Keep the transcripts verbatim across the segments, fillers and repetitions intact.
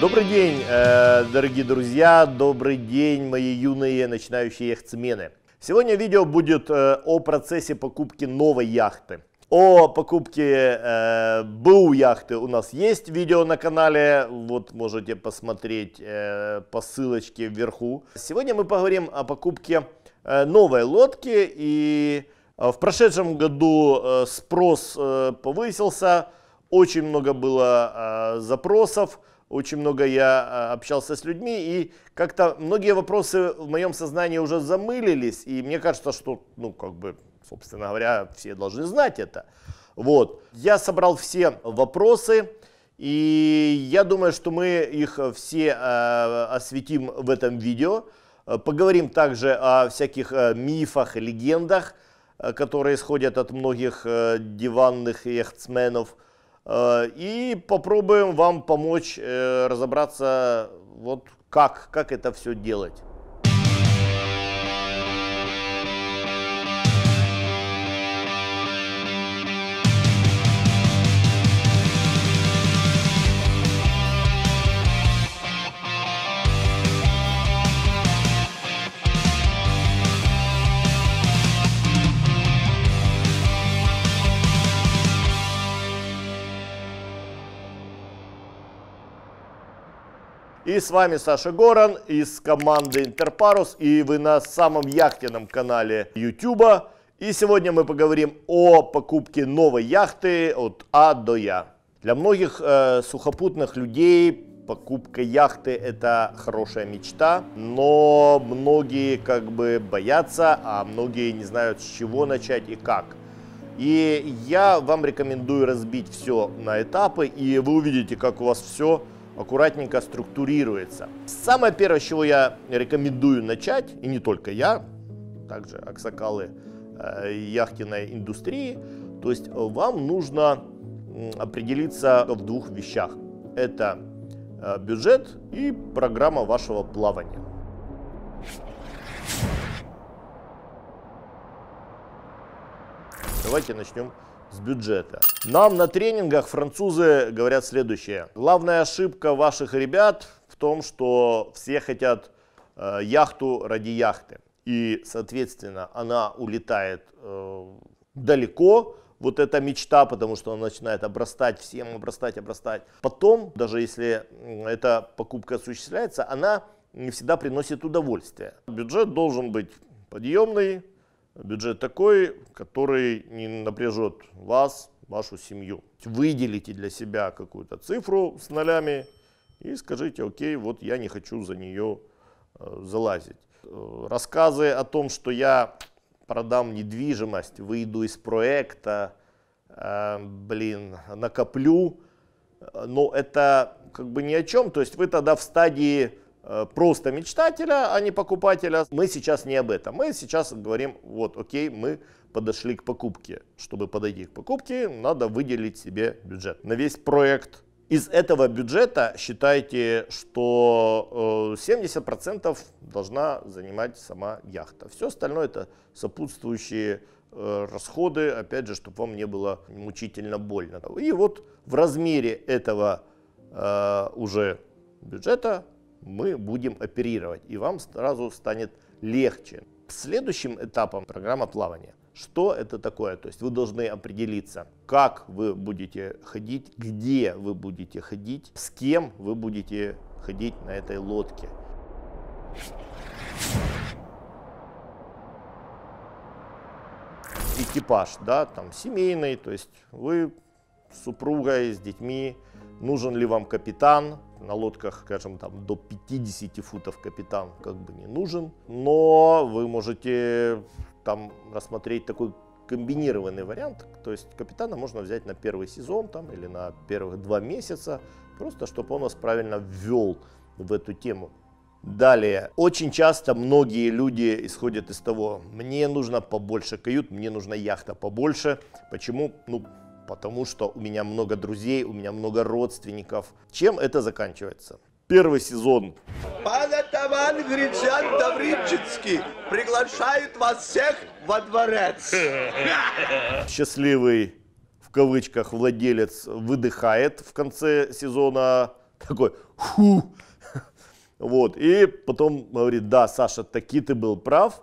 Добрый день, дорогие друзья, добрый день, мои юные начинающие яхтсмены. Сегодня видео будет о процессе покупки новой яхты. О покупке БУ яхты у нас есть видео на канале, вот можете посмотреть по ссылочке вверху. Сегодня мы поговорим о покупке новой лодки, и в прошедшем году спрос повысился, очень много было запросов. Очень много я общался с людьми, и как-то многие вопросы в моем сознании уже замылились, и мне кажется, что, ну, как бы, собственно говоря, все должны знать это. Вот. Я собрал все вопросы, и я думаю, что мы их все э, осветим в этом видео. Поговорим также о всяких мифах, легендах, которые исходят от многих диванных яхтсменов. И попробуем вам помочь э, разобраться, вот как, как это все делать. И с вами Саша Горан из команды InterPARUS, и вы на самом яхтенном канале YouTube. И сегодня мы поговорим о покупке новой яхты от А до Я. Для многих э, сухопутных людей покупка яхты — это хорошая мечта, но многие как бы боятся, а многие не знают, с чего начать и как. И я вам рекомендую разбить все на этапы, и вы увидите, как у вас все аккуратненько структурируется. Самое первое, с чего я рекомендую начать, и не только я, также аксакалы э, яхтенной индустрии, то есть вам нужно определиться в двух вещах. Это э, бюджет и программа вашего плавания. Давайте начнем с бюджета. Нам на тренингах французы говорят следующее. Главная ошибка ваших ребят в том, что все хотят э, яхту ради яхты. И, соответственно, она улетает э, далеко, вот эта мечта, потому что она начинает обрастать всем, обрастать, обрастать. Потом, даже если эта покупка осуществляется, она не всегда приносит удовольствие. Бюджет должен быть подъемный. Бюджет такой, который не напряжет вас, вашу семью. Выделите для себя какую-то цифру с нулями и скажите: окей, вот я не хочу за нее э, залазить. Э, рассказы о том, что я продам недвижимость, выйду из проекта, э, блин, накоплю, но это как бы ни о чем. То есть вы тогда в стадии просто мечтателя, а не покупателя. Мы сейчас не об этом. Мы сейчас говорим: вот, окей, мы подошли к покупке. Чтобы подойти к покупке, надо выделить себе бюджет на весь проект. Из этого бюджета считайте, что семьдесят процентов должна занимать сама яхта. Все остальное — это сопутствующие расходы, опять же, чтобы вам не было мучительно больно. И вот в размере этого уже бюджета мы будем оперировать, и вам сразу станет легче. Следующим этапом — программа плавания. Что это такое? То есть вы должны определиться, как вы будете ходить, где вы будете ходить, с кем вы будете ходить на этой лодке. Экипаж, да, там семейный, то есть вы с супругой, с детьми. Нужен ли вам капитан? На лодках, скажем, там до пятидесяти футов капитан как бы не нужен, но вы можете там рассмотреть такой комбинированный вариант, то есть капитана можно взять на первый сезон там или на первых два месяца, просто чтобы он вас правильно ввел в эту тему. Далее, очень часто многие люди исходят из того: мне нужно побольше кают, мне нужна яхта побольше. Почему? Ну, потому что у меня много друзей, у меня много родственников. Чем это заканчивается? Первый сезон. Пан атаман Григорян Таврический приглашает вас всех во дворец. Счастливый, в кавычках, владелец выдыхает в конце сезона такой, фу. Вот, и потом говорит, да, Саша, таки ты был прав,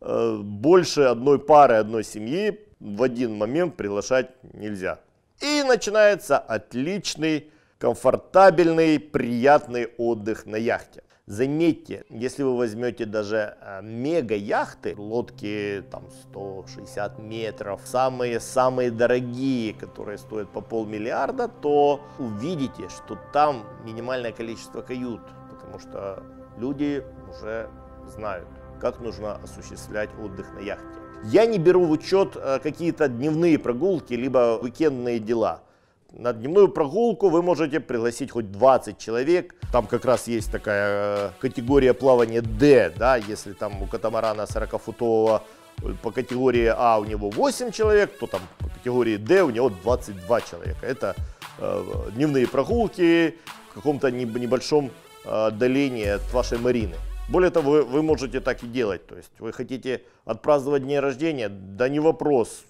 больше одной пары, одной семьи в один момент приглашать нельзя. И начинается отличный, комфортабельный, приятный отдых на яхте. Заметьте, если вы возьмете даже мега яхты, лодки там сто шестьдесят метров, самые-самые дорогие, которые стоят по полмиллиарда, то увидите, что там минимальное количество кают, потому что люди уже знают, как нужно осуществлять отдых на яхте. Я не беру в учет какие-то дневные прогулки, либо уикендные дела. На дневную прогулку вы можете пригласить хоть двадцать человек. Там как раз есть такая категория плавания D, да, если там у катамарана сорокафутового по категории А у него восемь человек, то там по категории D у него двадцать два человека. Это э, дневные прогулки в каком-то небольшом э, отдалении от вашей марины. Более того, вы, вы можете так и делать. То есть вы хотите отпраздновать день рождения, да не вопрос.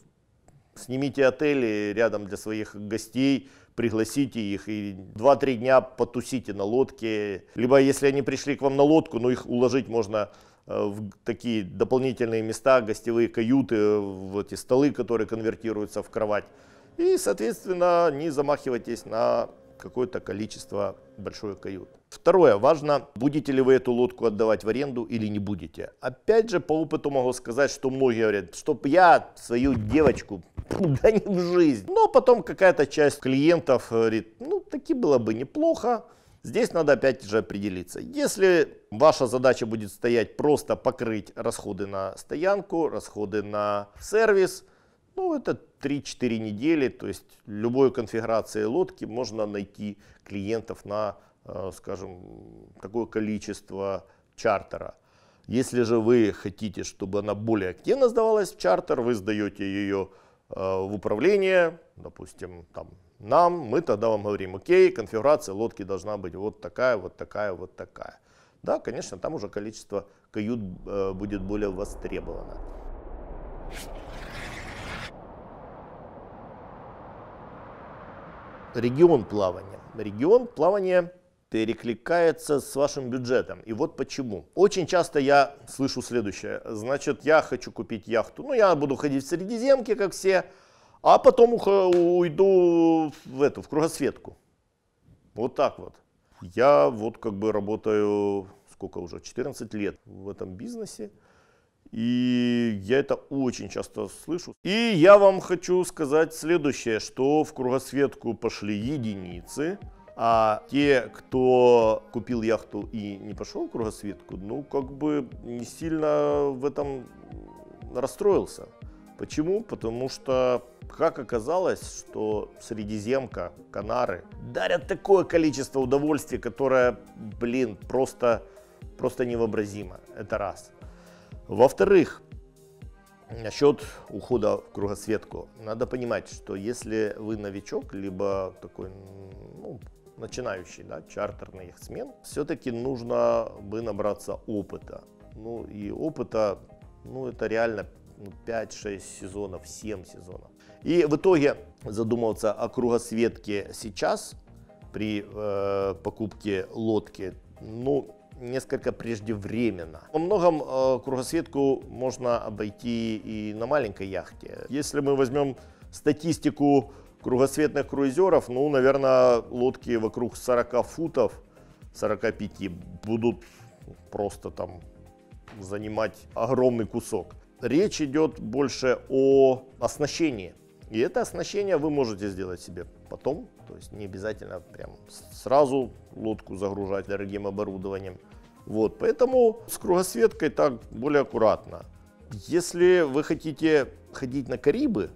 Снимите отели рядом для своих гостей, пригласите их и два-три дня потусите на лодке. Либо если они пришли к вам на лодку, ну их уложить можно в такие дополнительные места, гостевые каюты, в эти столы, которые конвертируются в кровать. И, соответственно, не замахивайтесь на какое-то количество большой кают. Второе, важно, будете ли вы эту лодку отдавать в аренду или не будете. Опять же, по опыту могу сказать, что многие говорят, чтоб я свою девочку, да не в жизнь. Но потом какая-то часть клиентов говорит, ну таки было бы неплохо. Здесь надо опять же определиться. Если ваша задача будет стоять просто покрыть расходы на стоянку, расходы на сервис, ну, это три-четыре недели, то есть любой конфигурации лодки можно найти клиентов на, скажем, такое количество чартера. Если же вы хотите, чтобы она более активно сдавалась в чартер, вы сдаете ее в управление, допустим, там, нам, мы тогда вам говорим, окей, конфигурация лодки должна быть вот такая, вот такая, вот такая. Да, конечно, там уже количество кают будет более востребовано. Регион плавания. Регион плавания перекликается с вашим бюджетом. И вот почему. Очень часто я слышу следующее. Значит, я хочу купить яхту. Ну, я буду ходить в Средиземке, как все, а потом уйду в эту, в кругосветку. Вот так вот. Я вот как бы работаю, сколько уже, четырнадцать лет в этом бизнесе. И я это очень часто слышу. И я вам хочу сказать следующее, что в кругосветку пошли единицы, а те, кто купил яхту и не пошел в кругосветку, ну как бы не сильно в этом расстроился. Почему? Потому что, как оказалось, что Средиземка, Канары дарят такое количество удовольствий, которое, блин, просто, просто невообразимо. Это раз. Во-вторых, насчет ухода в кругосветку. Надо понимать, что если вы новичок, либо такой, ну, начинающий, да, чартерный яхтсмен, все-таки нужно бы набраться опыта. Ну и опыта, ну это реально пять-шесть сезонов, семь сезонов. И в итоге задумываться о кругосветке сейчас при э, покупке лодки, ну, несколько преждевременно. Во многом э, кругосветку можно обойти и на маленькой яхте. Если мы возьмем статистику кругосветных круизеров, ну, наверное, лодки вокруг сорока футов, сорока пяти, будут просто там занимать огромный кусок. Речь идет больше о оснащении. И это оснащение вы можете сделать себе потом, то есть не обязательно прям сразу лодку загружать дорогим оборудованием. Вот, поэтому с кругосветкой так более аккуратно. Если вы хотите ходить на Карибы,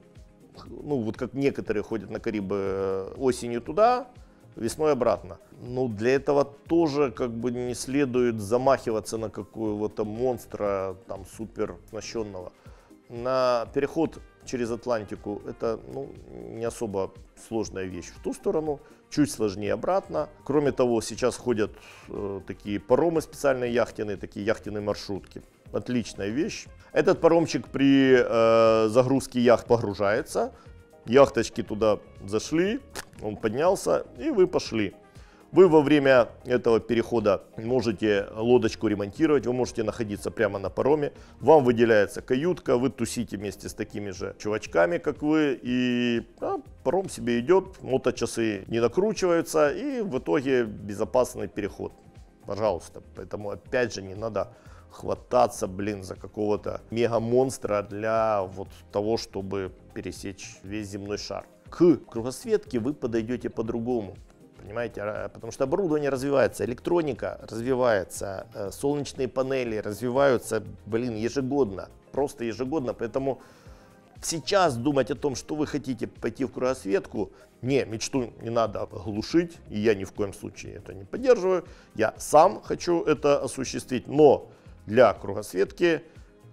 ну вот как некоторые ходят на Карибы осенью туда, весной обратно, ну для этого тоже как бы не следует замахиваться на какого-то монстра там супер оснащенного. На переход через Атлантику это, ну, не особо сложная вещь в ту сторону, чуть сложнее обратно. Кроме того, сейчас ходят э, такие паромы специальные яхтенные, такие яхтенные маршрутки. Отличная вещь. Этот паромчик при э, загрузке яхт погружается, яхточки туда зашли, он поднялся и вы пошли. Вы во время этого перехода можете лодочку ремонтировать, вы можете находиться прямо на пароме, вам выделяется каютка, вы тусите вместе с такими же чувачками, как вы, и а, паром себе идет, моточасы не накручиваются, и в итоге безопасный переход. Пожалуйста, поэтому опять же не надо хвататься, блин, за какого-то мега-монстра для вот того, чтобы пересечь весь земной шар. К кругосветке вы подойдете по-другому. Понимаете, потому что оборудование развивается, электроника развивается, солнечные панели развиваются, блин, ежегодно, просто ежегодно. Поэтому сейчас думать о том, что вы хотите пойти в кругосветку, не, мечту не надо глушить, и я ни в коем случае это не поддерживаю. Я сам хочу это осуществить, но для кругосветки,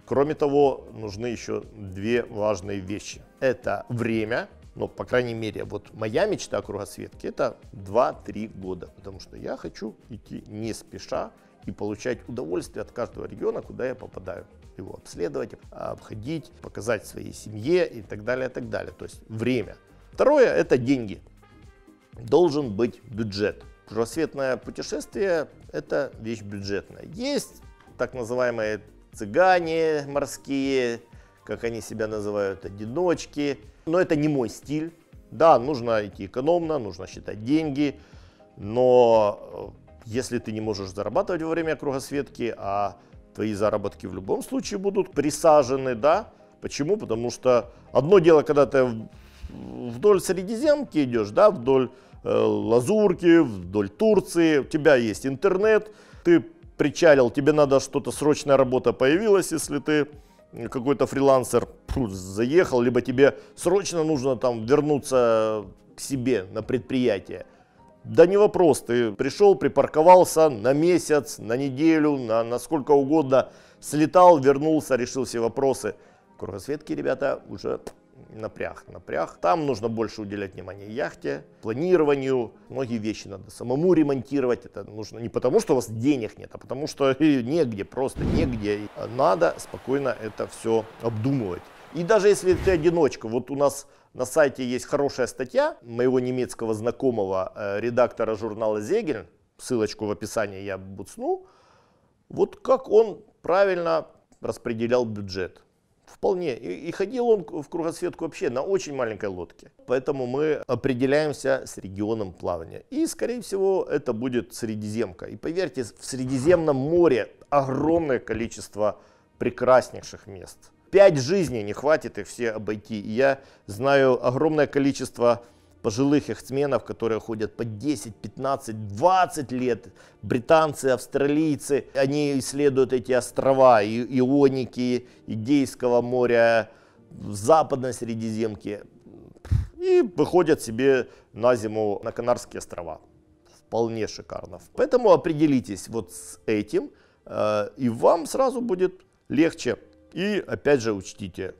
кроме того, нужны еще две важные вещи. Это время. Но, по крайней мере, вот моя мечта о кругосветке — это два-три года, потому что я хочу идти не спеша и получать удовольствие от каждого региона, куда я попадаю. Его обследовать, обходить, показать своей семье и так далее, и так далее. То есть время. Второе — это деньги. Должен быть бюджет. Кругосветное путешествие — это вещь бюджетная. Есть так называемые цыгане морские, как они себя называют, одиночки. Но это не мой стиль. Да, нужно идти экономно, нужно считать деньги, но если ты не можешь зарабатывать во время кругосветки, а твои заработки в любом случае будут присажены, да? Почему? Потому что одно дело, когда ты вдоль Средиземки идешь, да, вдоль э, Лазурки, вдоль Турции, у тебя есть интернет, ты причалил, тебе надо что-то, срочная работа появилась, если ты какой-то фрилансер заехал, либо тебе срочно нужно там вернуться к себе на предприятие. Да не вопрос, ты пришел, припарковался на месяц, на неделю, на, на сколько угодно, слетал, вернулся, решил все вопросы. Кругосветки, ребята, уже напряг, напряг. Там нужно больше уделять внимание яхте, планированию. Многие вещи надо самому ремонтировать. Это нужно не потому, что у вас денег нет, а потому что негде, просто негде. Надо спокойно это все обдумывать. И даже если ты одиночка, вот у нас на сайте есть хорошая статья моего немецкого знакомого, редактора журнала «Зегель», ссылочку в описании я буцну, вот как он правильно распределял бюджет. Вполне. И, и ходил он в кругосветку вообще на очень маленькой лодке. Поэтому мы определяемся с регионом плавания. И, скорее всего, это будет Средиземка. И поверьте, в Средиземном море огромное количество прекраснейших мест. Пять жизней не хватит их все обойти. И я знаю огромное количество пожилых яхтсменов, которые ходят по десять, пятнадцать, двадцать лет. Британцы, австралийцы, они исследуют эти острова и Ионики, Игейского моря, Западной Средиземки и выходят себе на зиму на Канарские острова. Вполне шикарно. Поэтому определитесь вот с этим, и вам сразу будет легче. И опять же учтите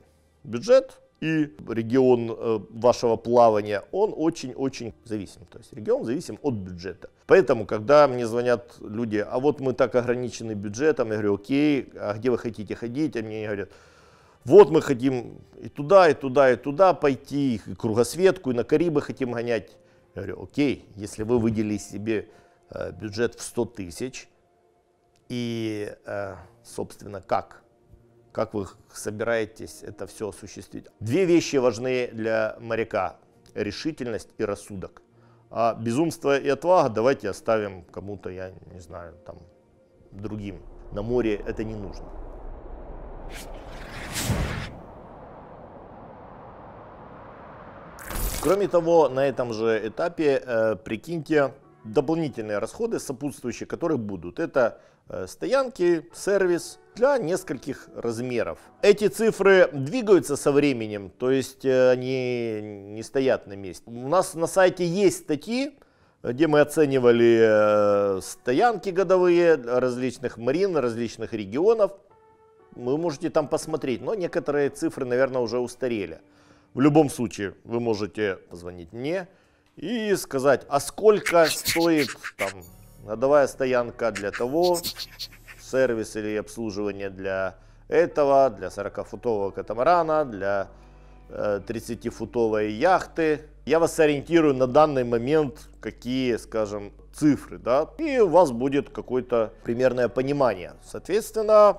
бюджет. И регион вашего плавания, он очень-очень зависим. То есть регион зависим от бюджета. Поэтому, когда мне звонят люди, а вот мы так ограничены бюджетом, я говорю, окей, а где вы хотите ходить? А мне говорят, вот мы хотим и туда, и туда, и туда пойти, и кругосветку, и на Карибы хотим гонять. Я говорю, окей, если вы выделили себе бюджет в сто тысяч, и, собственно, как? Как вы собираетесь это все осуществить? Две вещи важны для моряка. Решительность и рассудок. А безумство и отвага давайте оставим кому-то, я не знаю, там, другим. На море это не нужно. Кроме того, на этом же этапе, э, прикиньте, дополнительные расходы, сопутствующие которые будут. Это стоянки, сервис для нескольких размеров. Эти цифры двигаются со временем, то есть они не стоят на месте. У нас на сайте есть статьи, где мы оценивали стоянки годовые различных марин, различных регионов. Вы можете там посмотреть, но некоторые цифры, наверное, уже устарели. В любом случае, вы можете позвонить мне и сказать, а сколько стоит там годовая стоянка для того, сервис или обслуживание для этого, для сорокафутового катамарана, для тридцатифутовой яхты. Я вас ориентирую на данный момент, какие, скажем, цифры, да, и у вас будет какое-то примерное понимание. Соответственно,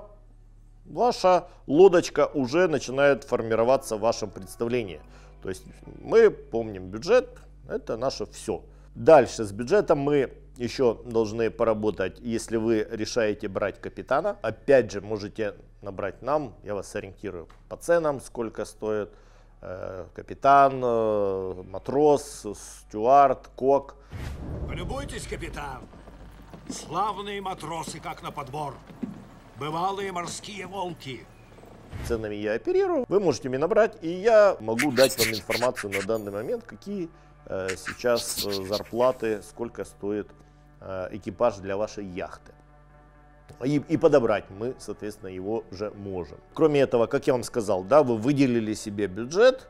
ваша лодочка уже начинает формироваться в вашем представлении. То есть мы помним бюджет, это наше все. Дальше с бюджетом мы еще должны поработать, если вы решаете брать капитана. Опять же, можете набрать нам, я вас ориентирую по ценам, сколько стоит э, капитан, э, матрос, стюард, кок. Полюбуйтесь, капитан. Славные матросы, как на подбор. Бывалые морские волки. Ценами я оперирую, вы можете меня набрать, и я могу дать вам информацию на данный момент, какие э, сейчас э, зарплаты, сколько стоит экипаж для вашей яхты. И, и подобрать мы, соответственно, его уже можем. Кроме этого, как я вам сказал, да, вы выделили себе бюджет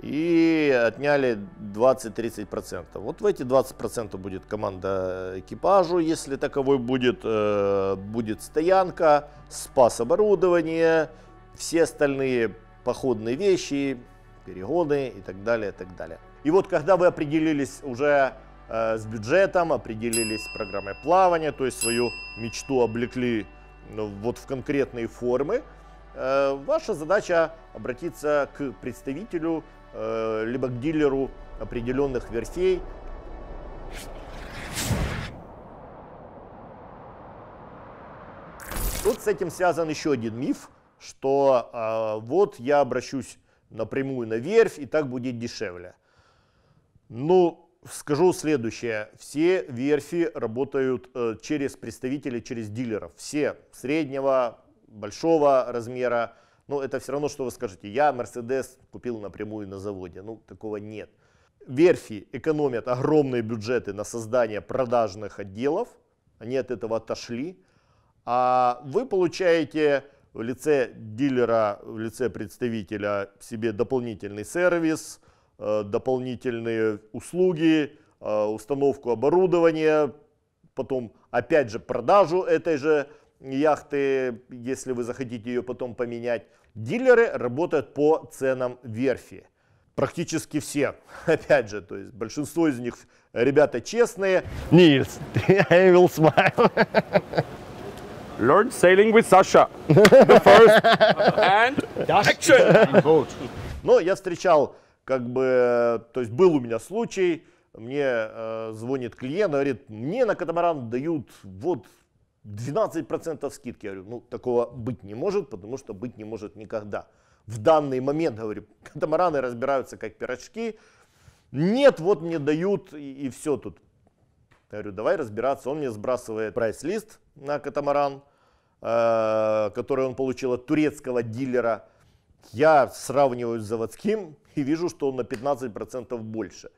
и отняли двадцать-тридцать процентов. Вот в эти двадцать процентов будет команда экипажу, если таковой будет, э, будет стоянка, спас-оборудование, все остальные походные вещи, перегоны и так далее, и так далее. И вот когда вы определились уже с бюджетом, определились с программой плавания, то есть свою мечту облекли вот в конкретные формы, ваша задача обратиться к представителю либо к дилеру определенных верфей. Тут с этим связан еще один миф, что вот я обращусь напрямую на верфь, и так будет дешевле. Ну, скажу следующее. Все верфи работают э, через представителей, через дилеров. Все среднего, большого размера. Ну, это все равно, что вы скажете. Я Мерседес купил напрямую на заводе. Ну, такого нет. Верфи экономят огромные бюджеты на создание продажных отделов. Они от этого отошли. А вы получаете в лице дилера, в лице представителя себе дополнительный сервис, дополнительные услуги, установку оборудования, потом опять же продажу этой же яхты, если вы захотите ее потом поменять. Дилеры работают по ценам верфи. Практически все, опять же, то есть большинство из них ребята честные. Нильс, I will smile. Learn sailing with Sasha. The first and action. Но я встречал, как бы, то есть был у меня случай, мне э, звонит клиент, говорит, мне на катамаран дают вот двенадцать процентов скидки. Я говорю, ну такого быть не может, потому что быть не может никогда. В данный момент, говорю, катамараны разбираются как пирожки. Нет, вот мне дают и, и все тут. Я говорю, давай разбираться. Он мне сбрасывает прайс-лист на катамаран, э, который он получил от турецкого дилера. Я сравниваю с заводским и вижу, что он на пятнадцать процентов больше.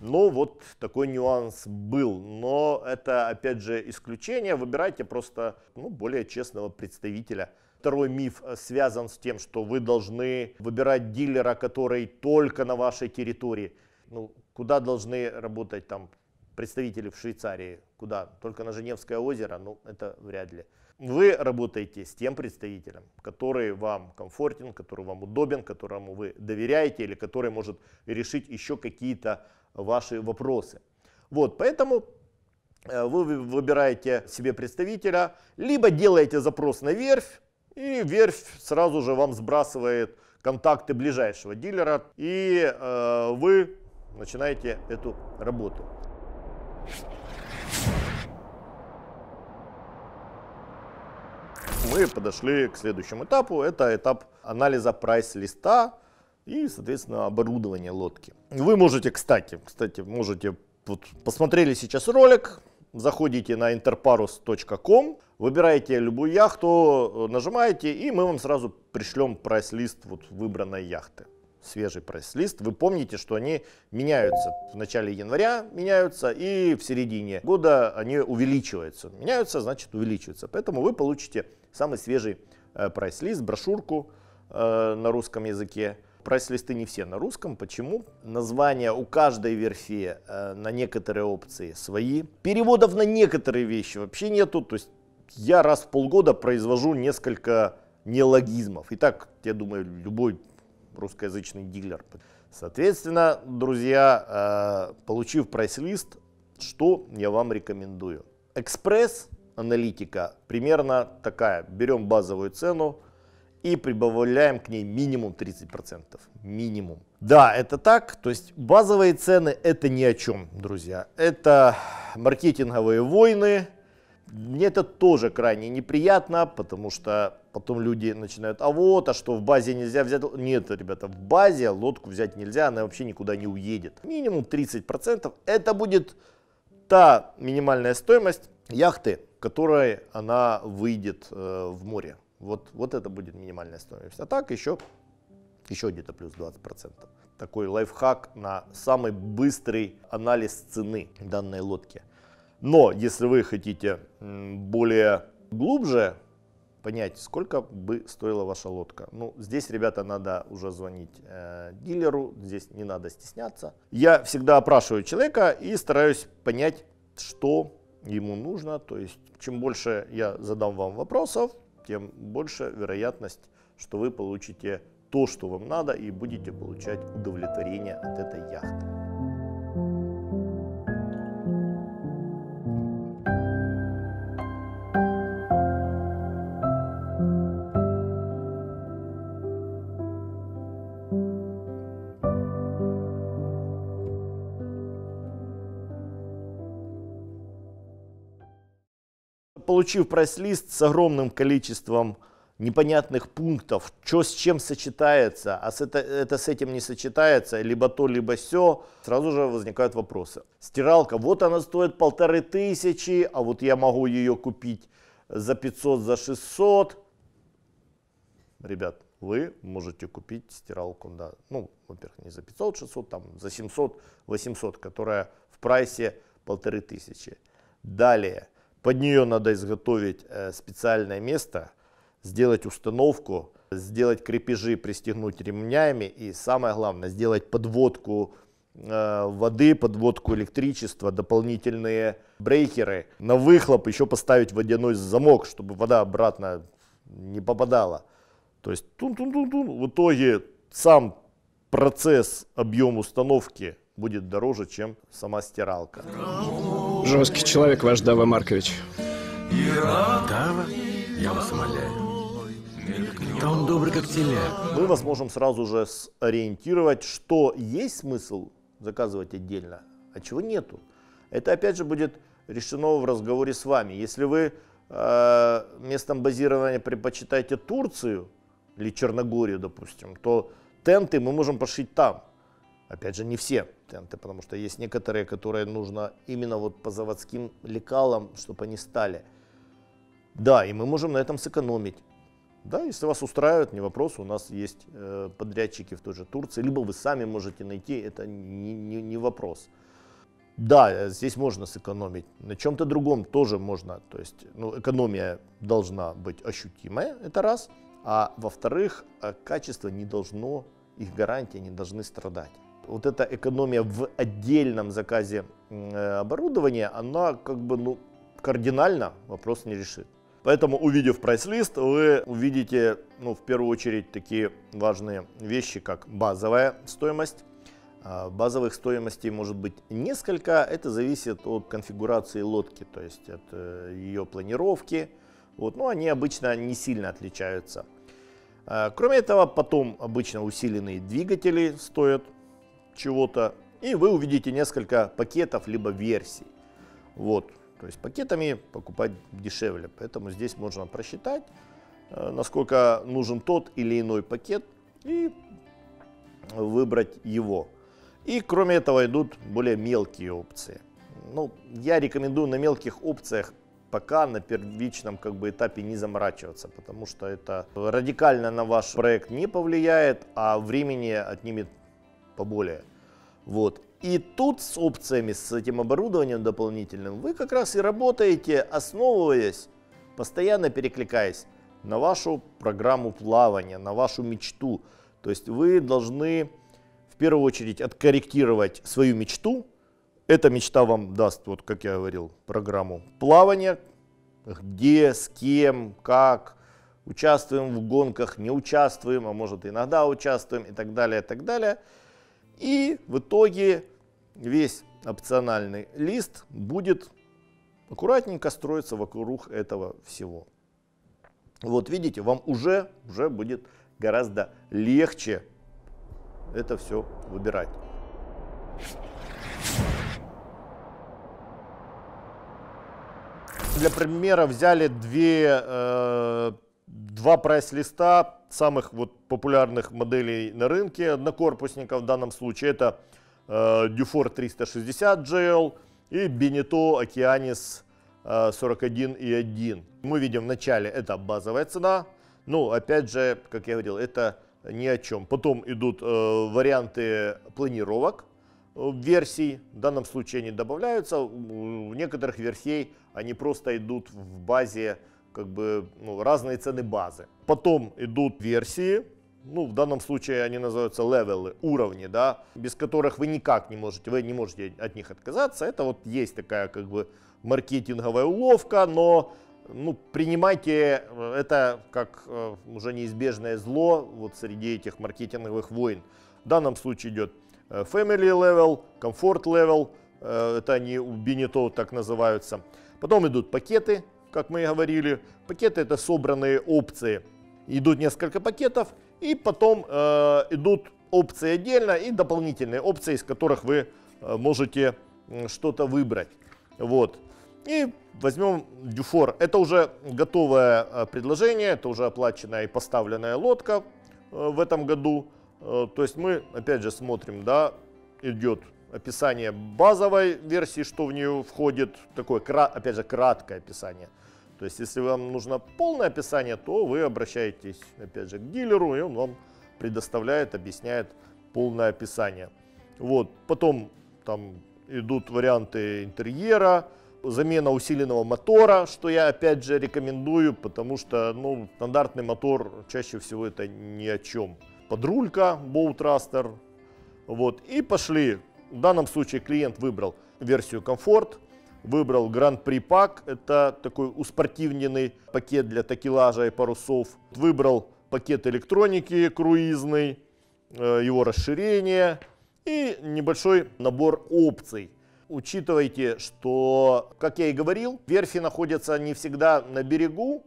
Но вот такой нюанс был. Но это, опять же, исключение. Выбирайте просто, ну, более честного представителя. Второй миф связан с тем, что вы должны выбирать дилера, который только на вашей территории. Ну, куда должны работать там представители в Швейцарии? Куда? Только на Женевское озеро? Ну, это вряд ли. Вы работаете с тем представителем, который вам комфортен, который вам удобен, которому вы доверяете или который может решить еще какие-то ваши вопросы. Вот, поэтому вы выбираете себе представителя, либо делаете запрос на верфь, и верфь сразу же вам сбрасывает контакты ближайшего дилера, и э, вы начинаете эту работу. Мы подошли к следующему этапу, это этап анализа прайс-листа и, соответственно, оборудования лодки. Вы можете, кстати, кстати, можете, вот, посмотрели сейчас ролик, заходите на интерпарус точка ком, выбираете любую яхту, нажимаете, и мы вам сразу пришлем прайс-лист вот выбранной яхты. Свежий прайс-лист. Вы помните, что они меняются. В начале января меняются, и в середине года они увеличиваются. Меняются, значит, увеличиваются. Поэтому вы получите самый свежий э, прайс-лист, брошюрку э, на русском языке. Прайс-листы не все на русском. Почему? Названия у каждой верфи э, на некоторые опции свои. Переводов на некоторые вещи вообще нету. То есть я раз в полгода произвожу несколько неологизмов. И так, я думаю, любой русскоязычный дилер. Соответственно, друзья, получив прайс-лист, что я вам рекомендую? Экспресс-аналитика примерно такая. Берем базовую цену и прибавляем к ней минимум тридцать процентов. Минимум. Да, это так. То есть базовые цены — это ни о чем, друзья. Это маркетинговые войны. Мне это тоже крайне неприятно, потому что потом люди начинают: а вот, а что, в базе нельзя взять? Нет, ребята, в базе лодку взять нельзя, она вообще никуда не уедет. Минимум тридцать процентов это будет та минимальная стоимость яхты, которой она выйдет э, в море. Вот, вот это будет минимальная стоимость. А так еще, еще где-то плюс двадцать процентов. Такой лайфхак на самый быстрый анализ цены данной лодки. Но если вы хотите более глубже понять, сколько бы стоила ваша лодка, ну, здесь, ребята, надо уже звонить э, дилеру, здесь не надо стесняться. Я всегда опрашиваю человека и стараюсь понять, что ему нужно. То есть, чем больше я задам вам вопросов, тем больше вероятность, что вы получите то, что вам надо, и будете получать удовлетворение от этой яхты. Получив прайс-лист с огромным количеством непонятных пунктов, что с чем сочетается, а с это, это с этим не сочетается, либо то, либо сё, сразу же возникают вопросы. Стиралка, вот она стоит полторы тысячи, а вот я могу ее купить за пятьсот, за шестьсот. Ребят, вы можете купить стиралку, да, ну, во-первых, не за пятьсот, шестьсот, там, за семьсот, восемьсот, которая в прайсе полторы тысячи. Далее. Под нее надо изготовить специальное место, сделать установку, сделать крепежи, пристегнуть ремнями и, самое главное, сделать подводку воды, подводку электричества, дополнительные брейкеры. На выхлоп еще поставить водяной замок, чтобы вода обратно не попадала. То есть тун-тун-тун-тун. В итоге сам процесс, объем установки будет дороже, чем сама стиралка. Жесткий человек ваш Дава Маркович. Дава, я вас умоляю. Да он добрый, как теляк. Мы вас можем сразу же сориентировать, что есть смысл заказывать отдельно, а чего нету. Это опять же будет решено в разговоре с вами. Если вы э, местом базирования предпочитаете Турцию или Черногорию, допустим, то тенты мы можем пошить там. Опять же, не все тенты, потому что есть некоторые, которые нужно именно вот по заводским лекалам, чтобы они стали. Да, и мы можем на этом сэкономить. Да, если вас устраивает, не вопрос, у нас есть э, подрядчики в той же Турции, либо вы сами можете найти, это не, не, не вопрос. Да, здесь можно сэкономить, на чем-то другом тоже можно. То есть, ну, экономия должна быть ощутимая, это раз. А во-вторых, качество не должно, их гарантии не должны страдать. Вот эта экономия в отдельном заказе оборудования, она как бы, ну, кардинально вопрос не решит. Поэтому, увидев прайс-лист, вы увидите, ну, в первую очередь такие важные вещи, как базовая стоимость. Базовых стоимостей может быть несколько, это зависит от конфигурации лодки, то есть от ее планировки. Вот, но они обычно не сильно отличаются. Кроме этого, потом обычно усиленные двигатели стоят чего-то, и вы увидите несколько пакетов либо версий. Вот, то есть пакетами покупать дешевле, поэтому здесь можно просчитать, насколько нужен тот или иной пакет, и выбрать его. И кроме этого идут более мелкие опции. Ну, я рекомендую на мелких опциях пока на первичном, как бы, этапе не заморачиваться, потому что это радикально на ваш проект не повлияет, а времени отнимет поболее. Вот. И тут с опциями, с этим оборудованием дополнительным, вы как раз и работаете, основываясь, постоянно перекликаясь на вашу программу плавания, на вашу мечту. То есть вы должны в первую очередь откорректировать свою мечту. Эта мечта вам даст, вот как я говорил, программу плавания, где, с кем, как, участвуем в гонках, не участвуем, а может иногда участвуем и так далее, и так далее. И в итоге весь опциональный лист будет аккуратненько строиться вокруг этого всего. Вот видите, вам уже, уже будет гораздо легче это все выбирать. Для примера взяли две, э, два прайс-листа самых вот популярных моделей на рынке, однокорпусников в данном случае. Это э, Dufour триста шестьдесят джи эл и Beneteau Oceanis э, сорок один и один. Мы видим в начале это базовая цена, ну опять же, как я говорил, это ни о чем. Потом идут э, варианты планировок версий, в данном случае они добавляются, у некоторых версий они просто идут в базе, как бы, ну, разные цены базы. Потом идут версии, ну, в данном случае они называются левелы, уровни, да, без которых вы никак не можете, вы не можете от них отказаться. Это вот есть такая, как бы, маркетинговая уловка, но, ну, принимайте это как уже неизбежное зло вот среди этих маркетинговых войн. В данном случае идет Family Level, Comfort Level, это они у Beneteau так называются. Потом идут пакеты, как мы и говорили. Пакеты — это собранные опции. Идут несколько пакетов, и потом э, идут опции отдельно и дополнительные опции, из которых вы можете что-то выбрать. Вот. И возьмем Dufour. Это уже готовое предложение, это уже оплаченная и поставленная лодка в этом году. То есть мы опять же смотрим, да, идет описание базовой версии, что в нее входит, такое, опять же, краткое описание. То есть если вам нужно полное описание, то вы обращаетесь опять же к дилеру, и он вам предоставляет, объясняет полное описание. Вот. Потом там идут варианты интерьера, замена усиленного мотора, что я опять же рекомендую, потому что, ну, стандартный мотор чаще всего это ни о чем. Подрулька, боутрастер, вот, и пошли. В данном случае клиент выбрал версию комфорт, выбрал гран-при пак, это такой успортивненный пакет для такелажа и парусов, выбрал пакет электроники круизный, его расширение и небольшой набор опций. Учитывайте, что, как я и говорил, верфи находятся не всегда на берегу,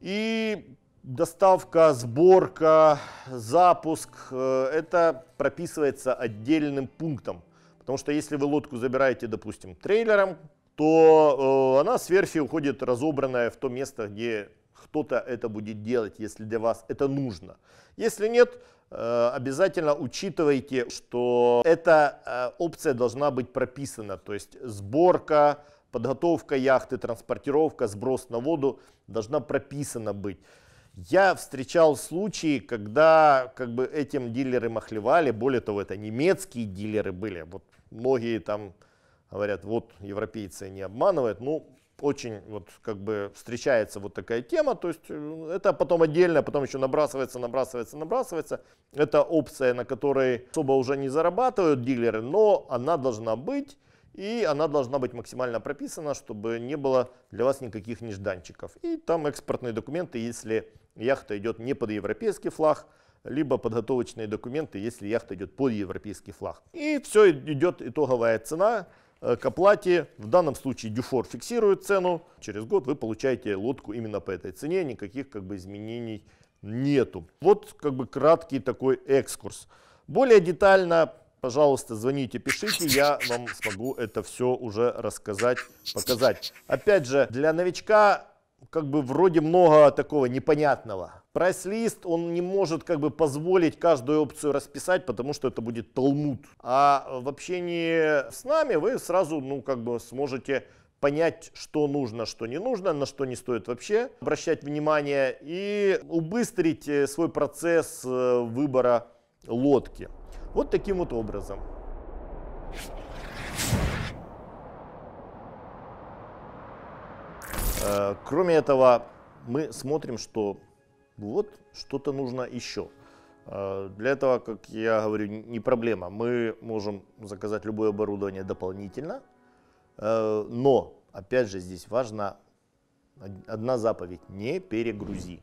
и доставка, сборка, запуск – это прописывается отдельным пунктом. Потому что если вы лодку забираете, допустим, трейлером, то она с верфи уходит разобранная в то место, где кто-то это будет делать, если для вас это нужно. Если нет, обязательно учитывайте, что эта опция должна быть прописана, то есть сборка, подготовка яхты, транспортировка, сброс на воду должна прописана быть. Я встречал случаи, когда, как бы, этим дилеры махлевали, более того, это немецкие дилеры были. Вот многие там говорят, вот европейцы не обманывают, ну очень вот, как бы, встречается вот такая тема, то есть это потом отдельно, потом еще набрасывается, набрасывается, набрасывается. Это опция, на которой особо уже не зарабатывают дилеры, но она должна быть. И она должна быть максимально прописана, чтобы не было для вас никаких нежданчиков. И там экспортные документы, если яхта идет не под европейский флаг, либо подготовочные документы, если яхта идет под европейский флаг. И все, идет итоговая цена к оплате. В данном случае Dufour фиксирует цену. Через год вы получаете лодку именно по этой цене, никаких, как бы, изменений нету. Вот, как бы, краткий такой экскурс. Более детально, пожалуйста, звоните, пишите, я вам смогу это все уже рассказать, показать. Опять же, для новичка, как бы, вроде много такого непонятного. Прайс-лист, он не может, как бы, позволить каждую опцию расписать, потому что это будет талмуд. А в общении с нами вы сразу, ну, как бы, сможете понять, что нужно, что не нужно, на что не стоит вообще обращать внимание и убыстрить свой процесс выбора лодки. Вот таким вот образом. Кроме этого, мы смотрим, что вот что-то нужно еще. Для этого, как я говорю, не проблема. Мы можем заказать любое оборудование дополнительно. Но, опять же, здесь важно Одна заповедь: не перегрузи.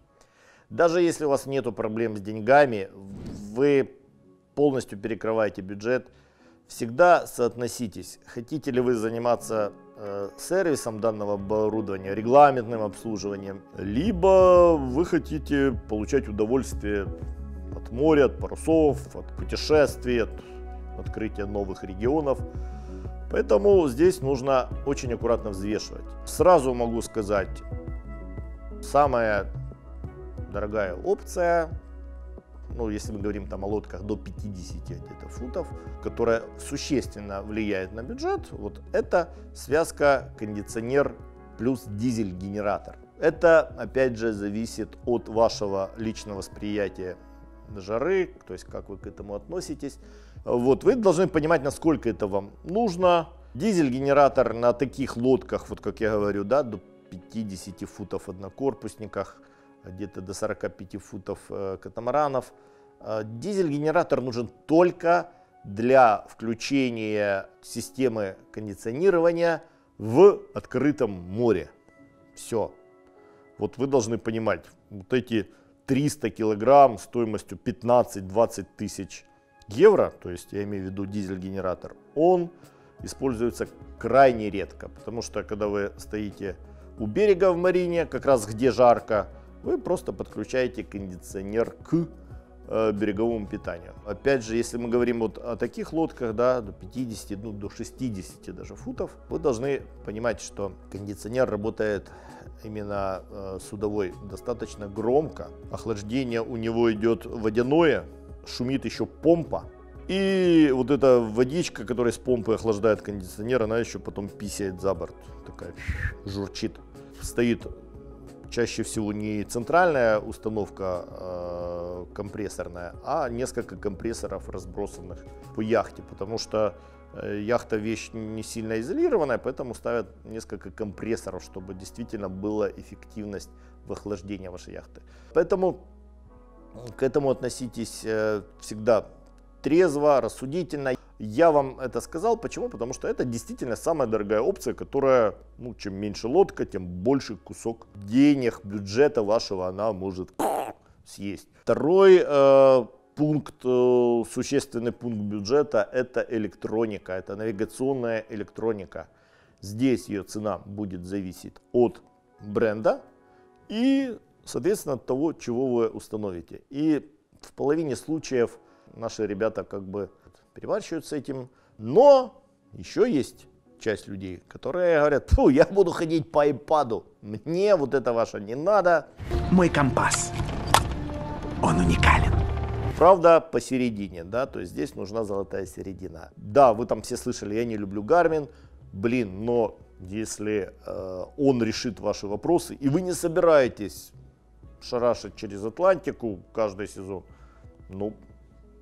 Даже если у вас нету проблем с деньгами, вы полностью перекрываете бюджет, всегда соотноситесь, хотите ли вы заниматься э, сервисом данного оборудования, регламентным обслуживанием, либо вы хотите получать удовольствие от моря, от парусов, от путешествий, от открытия новых регионов. Поэтому здесь нужно очень аккуратно взвешивать. Сразу могу сказать, самая дорогая опция, ну если мы говорим там о лодках до пятидесяти футов, которая существенно влияет на бюджет, вот это связка кондиционер плюс дизель-генератор. Это опять же зависит от вашего личного восприятия жары, то есть как вы к этому относитесь. Вот, вы должны понимать, насколько это вам нужно. Дизель-генератор на таких лодках, вот как я говорю, да, до пятидесяти футов однокорпусниках, где-то до сорока пяти футов э, катамаранов. Э, дизель-генератор нужен только для включения системы кондиционирования в открытом море. Все. Вот вы должны понимать, вот эти триста килограмм стоимостью пятнадцать-двадцать тысяч евро, то есть я имею в виду дизель-генератор, он используется крайне редко, потому что когда вы стоите у берега в марине, как раз где жарко, вы просто подключаете кондиционер к э, береговому питанию. Опять же, если мы говорим вот о таких лодках, да, до пятидесяти, ну, до шестидесяти даже футов, вы должны понимать, что кондиционер работает именно э, судовой достаточно громко. Охлаждение у него идет водяное, шумит еще помпа. И вот эта водичка, которая с помпы охлаждает кондиционер, она еще потом писает за борт. Такая журчит. Стоит чаще всего не центральная установка э, компрессорная, а несколько компрессоров, разбросанных по яхте, потому что яхта вещь не сильно изолированная, поэтому ставят несколько компрессоров, чтобы действительно была эффективность в охлаждении вашей яхты. Поэтому к этому относитесь э, всегда трезво, рассудительно. Я вам это сказал, почему? Потому что это действительно самая дорогая опция, которая, ну, чем меньше лодка, тем больше кусок денег, бюджета вашего она может съесть. Второй э, пункт, э, существенный пункт бюджета, это электроника, это навигационная электроника. Здесь ее цена будет зависеть от бренда и, соответственно, от того, чего вы установите. И в половине случаев наши ребята как бы перебарщивают с этим, но еще есть часть людей, которые говорят: фу, я буду ходить по айпаду, мне вот это ваше не надо. Мой компас, он уникален. Правда, посередине, да, то есть здесь нужна золотая середина. Да, вы там все слышали, я не люблю Garmin, блин, но если э, он решит ваши вопросы, и вы не собираетесь шарашить через Атлантику каждый сезон, ну,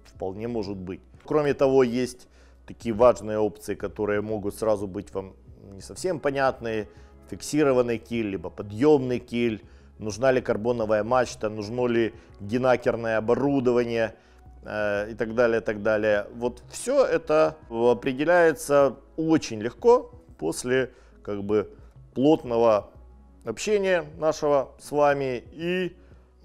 вполне может быть. Кроме того, есть такие важные опции, которые могут сразу быть вам не совсем понятны. Фиксированный киль, либо подъемный киль, нужна ли карбоновая мачта, нужно ли генакерное оборудование э, и так далее, так далее. Вот все это определяется очень легко после как бы плотного общения нашего с вами. И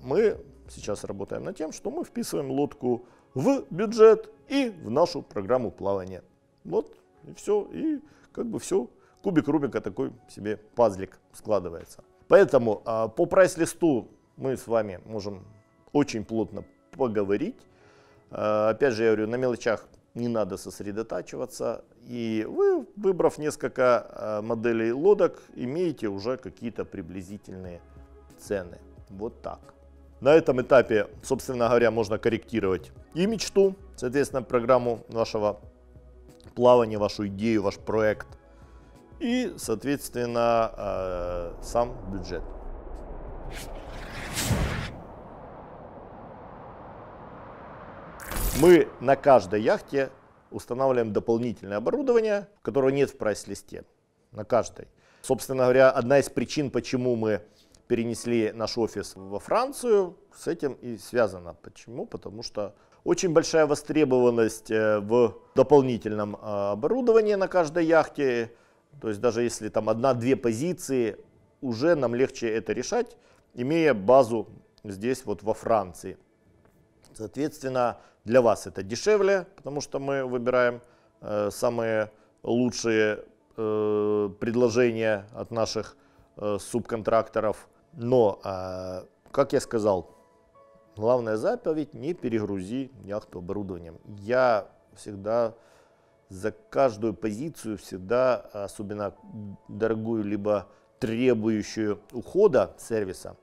мы сейчас работаем над тем, что мы вписываем лодку в бюджет и в нашу программу плавания. Вот и все, и как бы все, кубик Рубика такой себе пазлик складывается. Поэтому а, по прайс-листу мы с вами можем очень плотно поговорить. А, опять же, я говорю, на мелочах не надо сосредотачиваться. И вы, выбрав несколько а, моделей лодок, имеете уже какие-то приблизительные цены. Вот так. На этом этапе, собственно говоря, можно корректировать и мечту, соответственно, программу вашего плавания, вашу идею, ваш проект и, соответственно, сам бюджет. Мы на каждой яхте устанавливаем дополнительное оборудование, которого нет в прайс-листе. На каждой. Собственно говоря, одна из причин, почему мы перенесли наш офис во Францию, с этим и связано. Почему? Потому что очень большая востребованность в дополнительном оборудовании на каждой яхте. То есть даже если там одна-две позиции, уже нам легче это решать, имея базу здесь вот во Франции. Соответственно, для вас это дешевле, потому что мы выбираем э, самые лучшие э, предложения от наших э, субконтракторов. Но, э, как я сказал, главная заповедь – не перегрузи яхту оборудованием. Я всегда за каждую позицию, всегда, особенно дорогую, либо требующую ухода сервиса,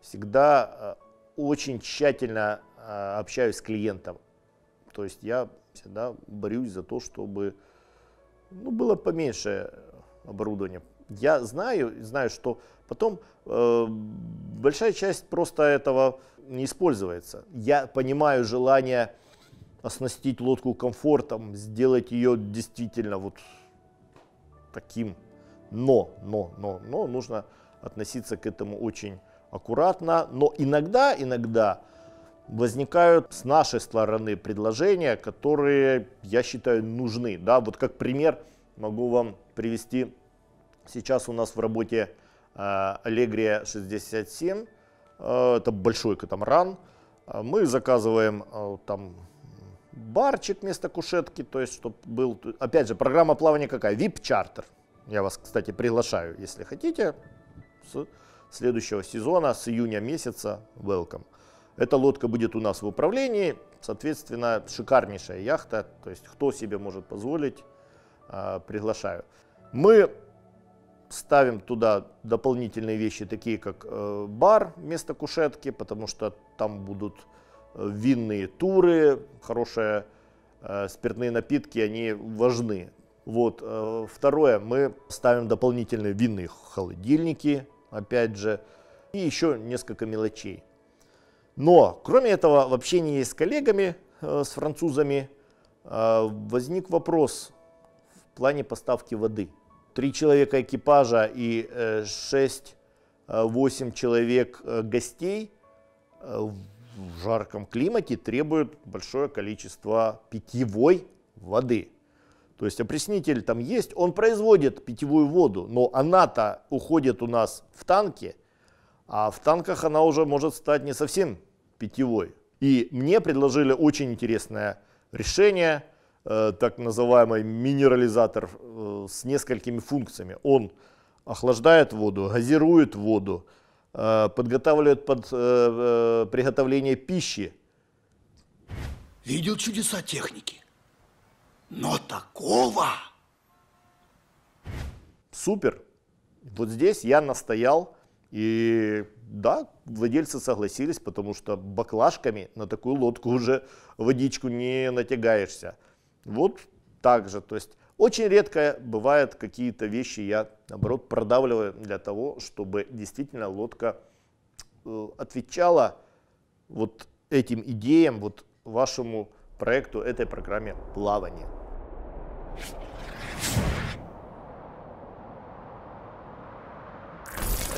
всегда очень тщательно общаюсь с клиентом. То есть я всегда борюсь за то, чтобы ну, было поменьше оборудования. Я знаю, знаю, что потом э, большая часть просто этого не используется. Я понимаю желание оснастить лодку комфортом, сделать ее действительно вот таким. Но, но, но, но нужно относиться к этому очень аккуратно. Но иногда, иногда возникают с нашей стороны предложения, которые, я считаю, нужны. Да, вот как пример могу вам привести. Сейчас у нас в работе Allegria шестьдесят семь, это большой катамаран. Мы заказываем там барчик вместо кушетки, то есть чтобы был, опять же, программа плавания какая? ви ай пи-чартер. Я вас, кстати, приглашаю, если хотите, с следующего сезона, с июня месяца, welcome. Эта лодка будет у нас в управлении, соответственно, шикарнейшая яхта, то есть кто себе может позволить, приглашаю. Мы ставим туда дополнительные вещи, такие как бар вместо кушетки, потому что там будут винные туры, хорошие спиртные напитки, они важны. Вот. Второе, мы ставим дополнительные винные холодильники, опять же, и еще несколько мелочей. Но, кроме этого, в общении с коллегами, с французами, возник вопрос в плане поставки воды. Три человека экипажа и шесть-восемь человек гостей в жарком климате требуют большое количество питьевой воды. То есть опреснитель там есть, он производит питьевую воду, но она-то уходит у нас в танки, а в танках она уже может стать не совсем питьевой. И мне предложили очень интересное решение, э, так называемый минерализатор э, с несколькими функциями. Он охлаждает воду, газирует воду, э, подготавливает под э, э, приготовление пищи. Видел чудеса техники? Но такого! Супер! Вот здесь я настоял, и да, владельцы согласились, потому что баклажками на такую лодку уже водичку не натягаешься. Вот так же, то есть очень редко бывают какие-то вещи, я наоборот продавливаю для того, чтобы действительно лодка отвечала вот этим идеям, вот вашему проекту, этой программе плавания.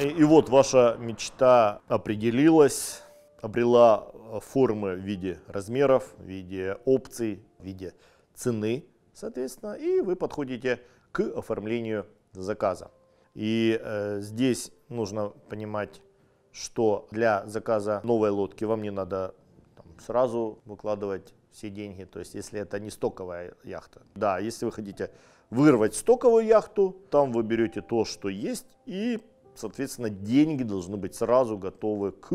И, и вот ваша мечта определилась, обрела формы в виде размеров, в виде опций, в виде цены, соответственно, и вы подходите к оформлению заказа. И э, здесь нужно понимать, что для заказа новой лодки вам не надо там сразу выкладывать все деньги, то есть если это не стоковая яхта. Да, если вы хотите вырвать стоковую яхту, там вы берете то, что есть, и, соответственно, деньги должны быть сразу готовы к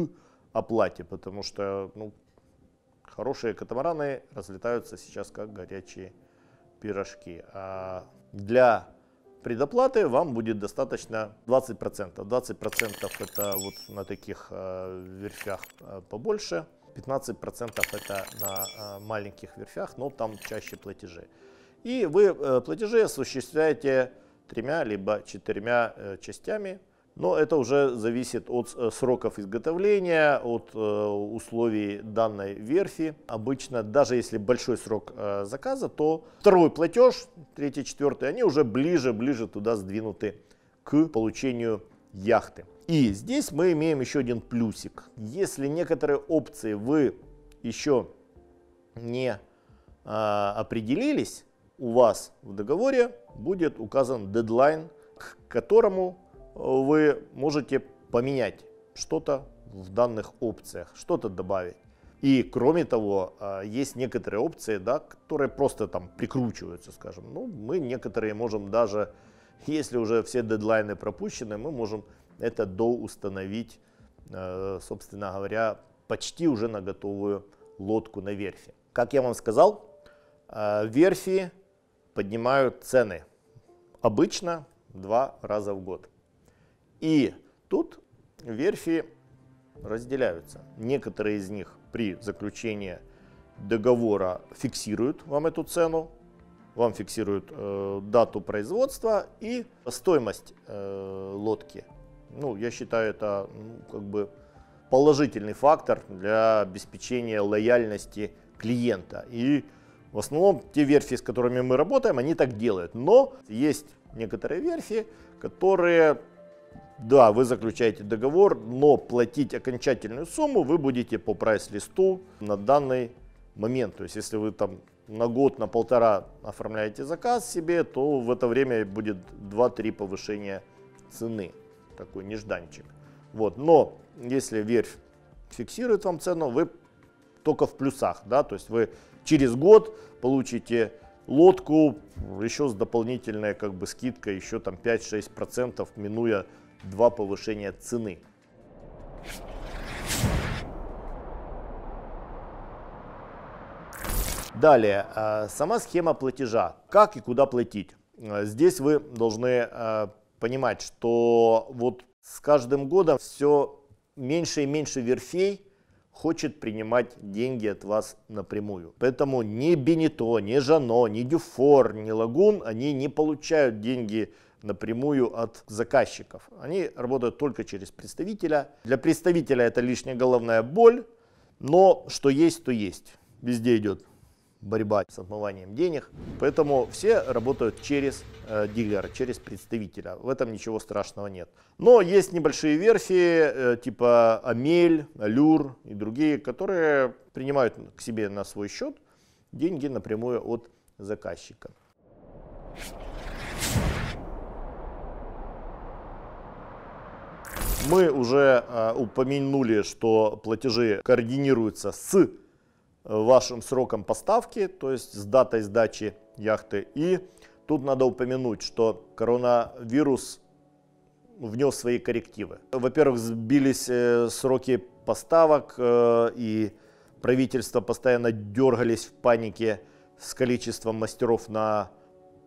оплате, потому что ну, хорошие катамараны разлетаются сейчас как горячие пирожки. А для предоплаты вам будет достаточно двадцать процентов. двадцать процентов это вот на таких э, верфях э, побольше. пятнадцать процентов это на маленьких верфях, но там чаще платежи. И вы платежи осуществляете тремя либо четырьмя частями, но это уже зависит от сроков изготовления, от условий данной верфи. Обычно, даже если большой срок заказа, то второй платеж, третий, четвертый, они уже ближе, ближе туда сдвинуты к получению яхты. И здесь мы имеем еще один плюсик. Если некоторые опции вы еще не а, определились, у вас в договоре будет указан дедлайн, к которому вы можете поменять что-то в данных опциях, что-то добавить. И кроме того, есть некоторые опции, да, которые просто там прикручиваются, скажем. Ну, мы некоторые можем даже, если уже все дедлайны пропущены, мы можем это доустановить, собственно говоря, почти уже на готовую лодку на верфи. Как я вам сказал, верфи поднимают цены обычно два раза в год. И тут верфи разделяются. Некоторые из них при заключении договора фиксируют вам эту цену, вам фиксируют э, дату производства и стоимость э, лодки. Ну, я считаю, это ну, как бы положительный фактор для обеспечения лояльности клиента. И в основном те верфи, с которыми мы работаем, они так делают. Но есть некоторые верфи, которые... Да, вы заключаете договор, но платить окончательную сумму вы будете по прайс-листу на данный момент. То есть, если вы там на год, на полтора оформляете заказ себе, то в это время будет два-три повышения цены. Такой нежданчик. Вот. Но если верфь фиксирует вам цену, вы только в плюсах. Да? То есть, вы через год получите лодку еще с дополнительной как бы скидкой, еще там пять-шесть процентов, минуя два повышения цены. Далее, сама схема платежа. Как и куда платить? Здесь вы должны понимать, что вот с каждым годом все меньше и меньше верфей хочет принимать деньги от вас напрямую. Поэтому ни Beneteau, ни Жано, ни Dufour, ни Lagoon, они не получают деньги напрямую от заказчиков. Они работают только через представителя. Для представителя это лишняя головная боль, но что есть, то есть. Везде идет борьба с отмыванием денег, поэтому все работают через э, дилера, через представителя. В этом ничего страшного нет. Но есть небольшие верфи э, типа Amel, Allure и другие, которые принимают к себе на свой счет деньги напрямую от заказчика. Мы уже э, упомянули, что платежи координируются с вашим сроком поставки, то есть с датой сдачи яхты. И тут надо упомянуть, что коронавирус внес свои коррективы. Во-первых, сбились э, сроки поставок, э, и правительство постоянно дергались в панике с количеством мастеров на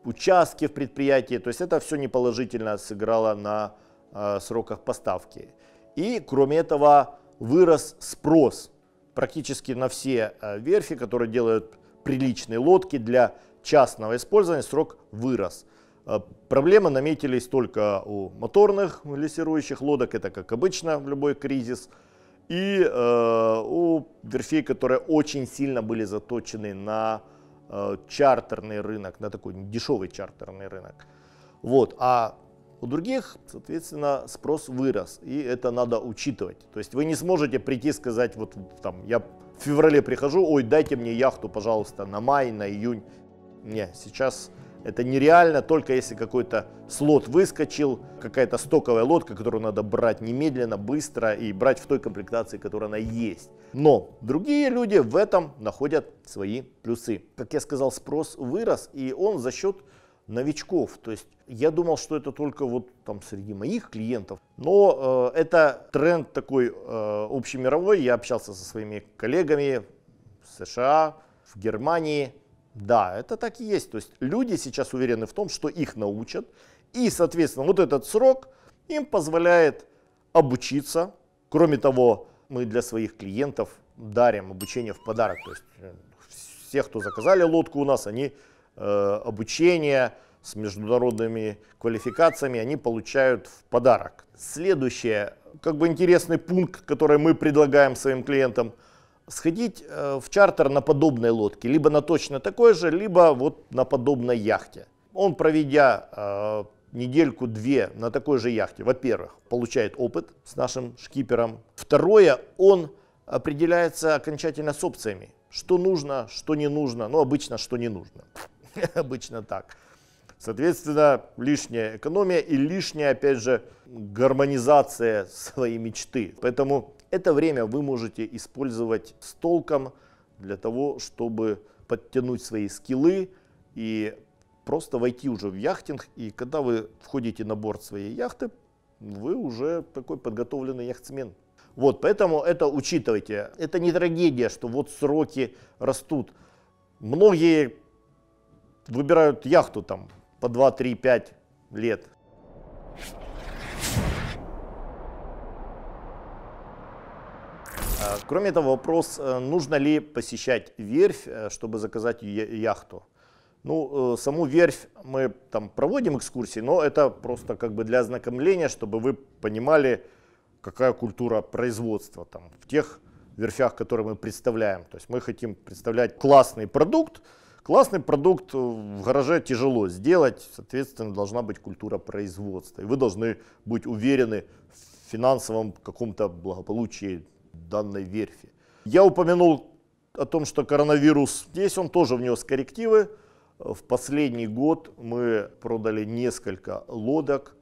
участке в предприятии. То есть это все неположительно сыграло на э, сроках поставки. И кроме этого вырос спрос практически на все верфи, которые делают приличные лодки для частного использования, срок вырос. Проблемы наметились только у моторных лессирующих лодок, это как обычно в любой кризис, и э, у верфей, которые очень сильно были заточены на э, чартерный рынок, на такой дешевый чартерный рынок. Вот. А у других, соответственно, спрос вырос, и это надо учитывать. То есть вы не сможете прийти и сказать, вот там, я в феврале прихожу, ой, дайте мне яхту, пожалуйста, на май, на июнь. Не, сейчас это нереально, только если какой-то слот выскочил, какая-то стоковая лодка, которую надо брать немедленно, быстро и брать в той комплектации, которая она есть. Но другие люди в этом находят свои плюсы. Как я сказал, спрос вырос, и он за счет новичков. То есть я думал, что это только вот там среди моих клиентов, но э, это тренд такой э, общемировой. Я общался со своими коллегами в США, в Германии. Да, это так и есть. То есть люди сейчас уверены в том, что их научат, и, соответственно, вот этот срок им позволяет обучиться. Кроме того, мы для своих клиентов дарим обучение в подарок. То есть все, кто заказали лодку у нас, они обучение с международными квалификациями они получают в подарок. Следующее, как бы интересный пункт, который мы предлагаем своим клиентам, сходить в чартер на подобной лодке, либо на точно такой же, либо вот на подобной яхте. Он, проведя недельку-две на такой же яхте, во-первых, получает опыт с нашим шкипером. Второе, он определяется окончательно с опциями, что нужно, что не нужно, но обычно что не нужно. Обычно так. Соответственно, лишняя экономия и лишняя, опять же, гармонизация своей мечты. Поэтому это время вы можете использовать с толком для того, чтобы подтянуть свои скиллы и просто войти уже в яхтинг. И когда вы входите на борт своей яхты, вы уже такой подготовленный яхтсмен. Вот, поэтому это учитывайте. Это не трагедия, что вот сроки растут. Многие выбирают яхту там по два, три, пять лет. Кроме того, вопрос, нужно ли посещать верфь, чтобы заказать яхту. Ну, саму верфь мы там проводим экскурсии, но это просто как бы для ознакомления, чтобы вы понимали, какая культура производства там в тех верфях, которые мы представляем. То есть мы хотим представлять классный продукт. Классный продукт в гараже тяжело сделать, соответственно, должна быть культура производства. И вы должны быть уверены в финансовом каком-то благополучии данной верфи. Я упомянул о том, что коронавирус, здесь он тоже внес коррективы. В последний год мы продали несколько лодок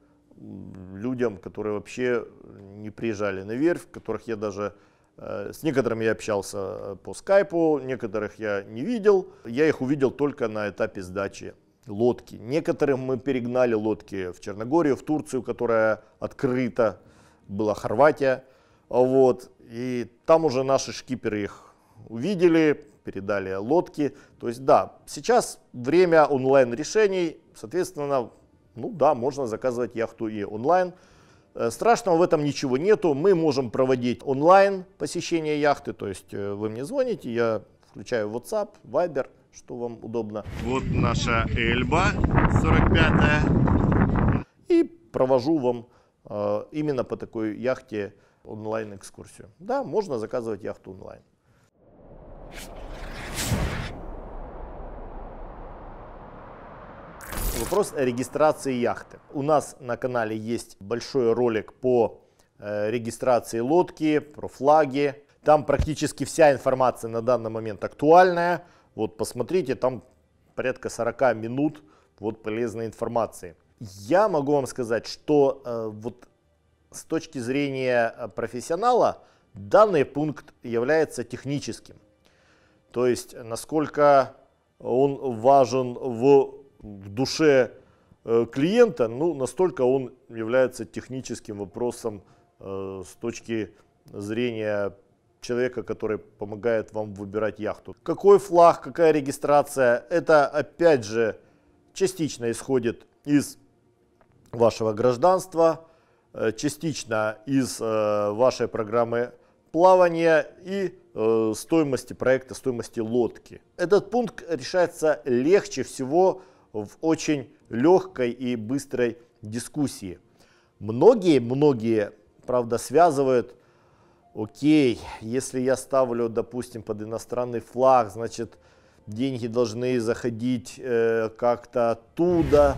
людям, которые вообще не приезжали на верфь, которых я даже, с некоторыми я общался по скайпу, некоторых я не видел. Я их увидел только на этапе сдачи лодки. Некоторым мы перегнали лодки в Черногорию, в Турцию, которая открыта, была Хорватия. Вот. И там уже наши шкиперы их увидели, передали лодки. То есть да, сейчас время онлайн-решений, соответственно, ну да, можно заказывать яхту и онлайн. Страшного в этом ничего нету. Мы можем проводить онлайн посещение яхты. То есть вы мне звоните, я включаю WhatsApp, Viber, что вам удобно. Вот наша Эльба сорок пятая. И провожу вам э, именно по такой яхте онлайн экскурсию. Да, можно заказывать яхту онлайн. Вопрос о регистрации яхты. У нас на канале есть большой ролик по регистрации лодки, про флаги. Там практически вся информация на данный момент актуальная. Вот посмотрите, там порядка сорока минут вот полезной информации. Я могу вам сказать, что э, вот с точки зрения профессионала данный пункт является техническим. То есть насколько он важен в в душе клиента, ну, настолько он является техническим вопросом э, с точки зрения человека, который помогает вам выбирать яхту. Какой флаг, какая регистрация, это опять же частично исходит из вашего гражданства, э, частично из э, вашей программы плавания и э, стоимости проекта, стоимости лодки. Этот пункт решается легче всего в очень легкой и быстрой дискуссии. Многие, многие, правда, связывают, окей, если я ставлю, допустим, под иностранный флаг, значит, деньги должны заходить э, как-то оттуда.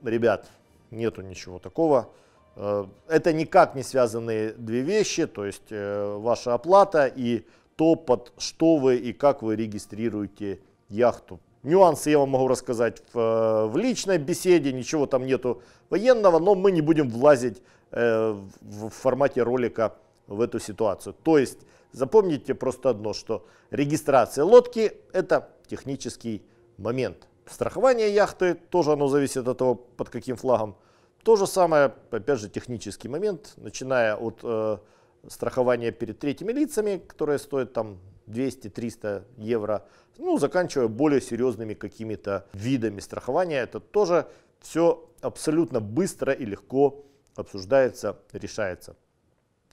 Ребят, нету ничего такого. Э, это никак не связанные две вещи, то есть э, ваша оплата и то, под что вы и как вы регистрируете яхту. Нюансы я вам могу рассказать в, в личной беседе, ничего там нету военного, но мы не будем влазить э, в, в формате ролика в эту ситуацию. То есть запомните просто одно, что регистрация лодки – это технический момент. Страхование яхты, тоже оно зависит от того, под каким флагом. То же самое, опять же, технический момент, начиная от э, страхования перед третьими лицами, которое стоит там двести-триста евро, ну, заканчивая более серьезными какими-то видами страхования. Это тоже все абсолютно быстро и легко обсуждается, решается.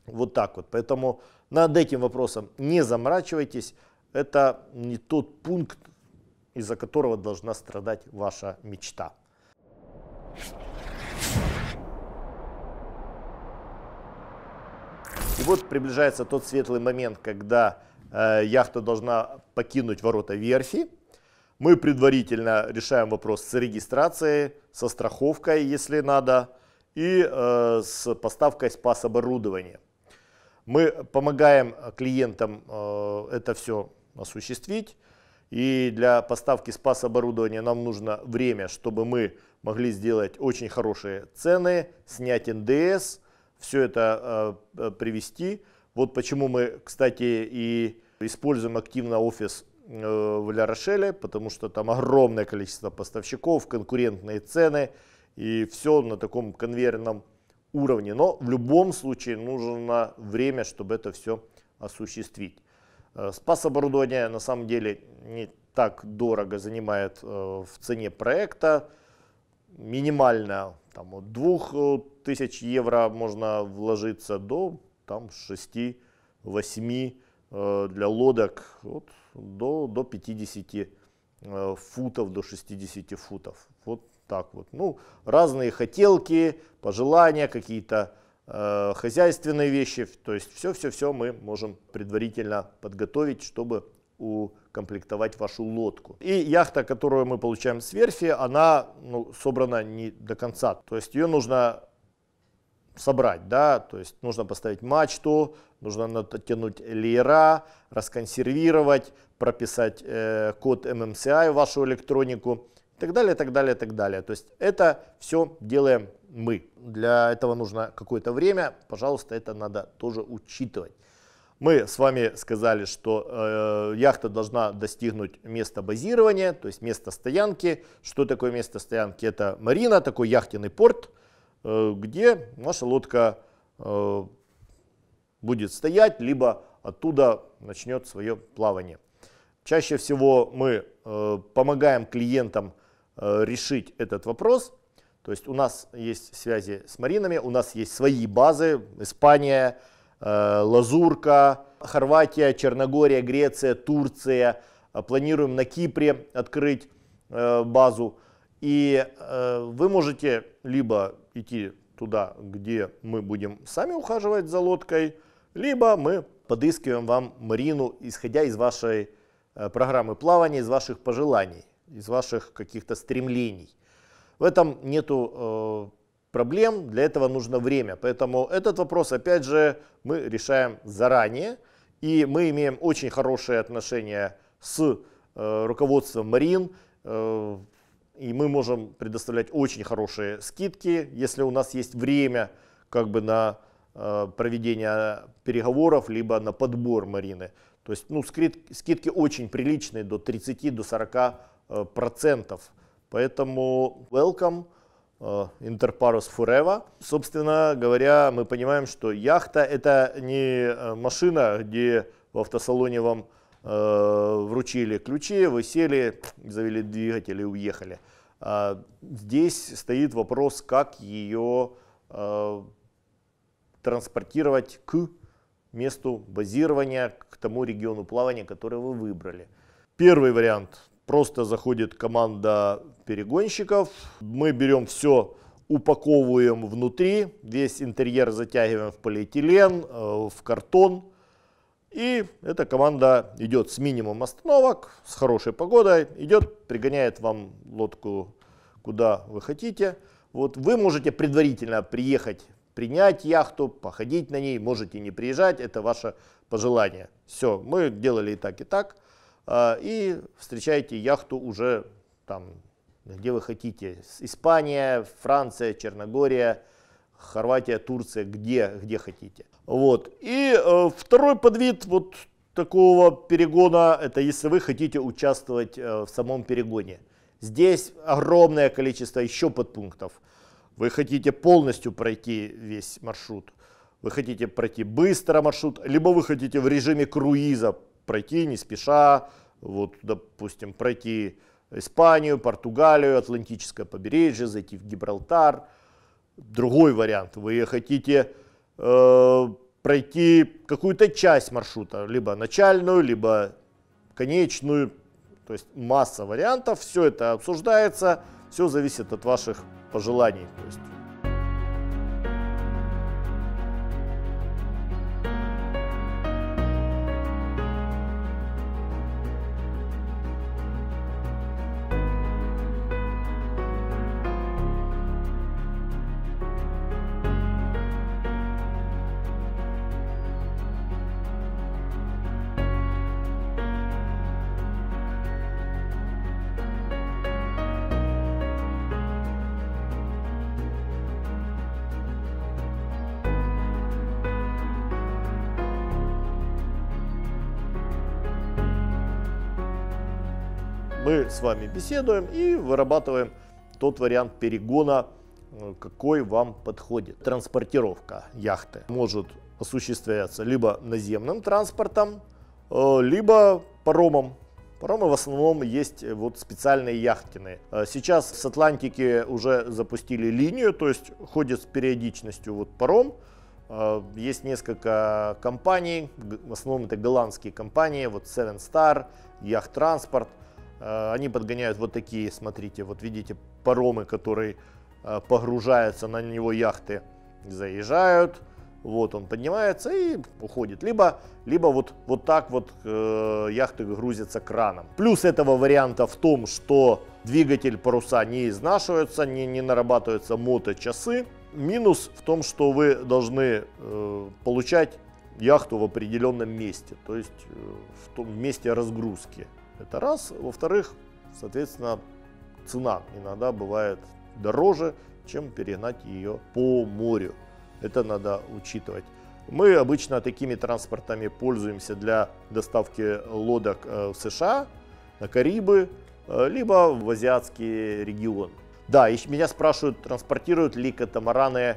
Вот так вот. Поэтому над этим вопросом не заморачивайтесь. Это не тот пункт, из-за которого должна страдать ваша мечта. И вот приближается тот светлый момент, когда яхта должна покинуть ворота верфи. Мы предварительно решаем вопрос с регистрацией, со страховкой, если надо, и э, с поставкой спас-оборудования. Мы помогаем клиентам э, это все осуществить. И для поставки спас-оборудования нам нужно время, чтобы мы могли сделать очень хорошие цены, снять эн дэ эс, все это э, привести. Вот почему мы, кстати, и используем активно офис э, в Ля-Рошеле, потому что там огромное количество поставщиков, конкурентные цены и все на таком конвейерном уровне. Но в любом случае нужно время, чтобы это все осуществить. Спас-оборудование на самом деле не так дорого занимает в цене проекта. Минимально там, от двух тысяч евро можно вложиться до шести-восьми, для лодок вот, до, до пятидесяти футов, до шестидесяти футов. Вот так вот. Ну, разные хотелки, пожелания, какие-то хозяйственные вещи, то есть все-все-все мы можем предварительно подготовить, чтобы укомплектовать вашу лодку. И яхта, которую мы получаем с верфи, она ну, собрана не до конца, то есть ее нужно собрать, да, то есть нужно поставить мачту, нужно натянуть леера, расконсервировать, прописать э, код эм эм си ай в вашу электронику и так далее, так далее, так далее. То есть это все делаем мы. Для этого нужно какое-то время, пожалуйста, это надо тоже учитывать. Мы с вами сказали, что э, яхта должна достигнуть места базирования, то есть места стоянки. Что такое место стоянки? Это марина, такой яхтенный порт, э, где наша лодка э, будет стоять, либо оттуда начнет свое плавание. Чаще всего мы э, помогаем клиентам э, решить этот вопрос. То есть у нас есть связи с маринами, у нас есть свои базы: Испания, Лазурка, Хорватия, Черногория, Греция, Турция. Планируем на Кипре открыть базу. И вы можете либо идти туда, где мы будем сами ухаживать за лодкой, либо мы подыскиваем вам марину, исходя из вашей программы плавания, из ваших пожеланий, из ваших каких-то стремлений. В этом нету э, проблем, для этого нужно время. Поэтому этот вопрос, опять же, мы решаем заранее. И мы имеем очень хорошие отношения с э, руководством марин. Э, и мы можем предоставлять очень хорошие скидки, если у нас есть время как бы на э, проведение переговоров, либо на подбор марины. То есть ну, скидки очень приличные, до тридцати-сорока процентов. Э, Поэтому welcome, InterPARUS forever. Собственно говоря, мы понимаем, что яхта — это не машина, где в автосалоне вам э, вручили ключи, вы сели, завели двигатель и уехали. А здесь стоит вопрос, как ее э, транспортировать к месту базирования, к тому региону плавания, который вы выбрали. Первый вариант. Просто заходит команда перегонщиков, мы берем все, упаковываем внутри, весь интерьер затягиваем в полиэтилен, в картон. И эта команда идет с минимум остановок, с хорошей погодой, идет, пригоняет вам лодку куда вы хотите. Вот вы можете предварительно приехать, принять яхту, походить на ней, можете не приезжать, это ваше пожелание. Все, мы делали и так, и так. И встречаете яхту уже там, где вы хотите. Испания, Франция, Черногория, Хорватия, Турция, где, где хотите. Вот. И э, второй подвид вот такого перегона, это если вы хотите участвовать э, в самом перегоне. Здесь огромное количество еще подпунктов. Вы хотите полностью пройти весь маршрут, вы хотите пройти быстро маршрут, либо вы хотите в режиме круиза пройти не спеша, вот, допустим, пройти Испанию, Португалию, Атлантическое побережье, зайти в Гибралтар. Другой вариант, вы хотите э, пройти какую-то часть маршрута, либо начальную, либо конечную, то есть масса вариантов, все это обсуждается, все зависит от ваших пожеланий. То есть мы с вами беседуем и вырабатываем тот вариант перегона, какой вам подходит. Транспортировка яхты может осуществляться либо наземным транспортом, либо паромом. Паромы в основном есть вот специальные яхтенные. Сейчас с Атлантики уже запустили линию, то есть ходит с периодичностью вот паром. Есть несколько компаний, в основном это голландские компании, вот Seven Star, Яхт-транспорт. Они подгоняют вот такие, смотрите, вот видите паромы, которые погружаются на него яхты, заезжают. Вот он поднимается и уходит. Либо, либо вот, вот так вот э, яхты грузятся краном. Плюс этого варианта в том, что двигатель, паруса не изнашиваются, не, не нарабатываются моточасы. Минус в том, что вы должны э, получать яхту в определенном месте. То есть э, в том месте разгрузки. Это раз. Во-вторых, соответственно, цена иногда бывает дороже, чем перегнать ее по морю. Это надо учитывать. Мы обычно такими транспортами пользуемся для доставки лодок в США, на Карибы, либо в азиатский регион. Да, еще меня спрашивают, транспортируют ли катамараны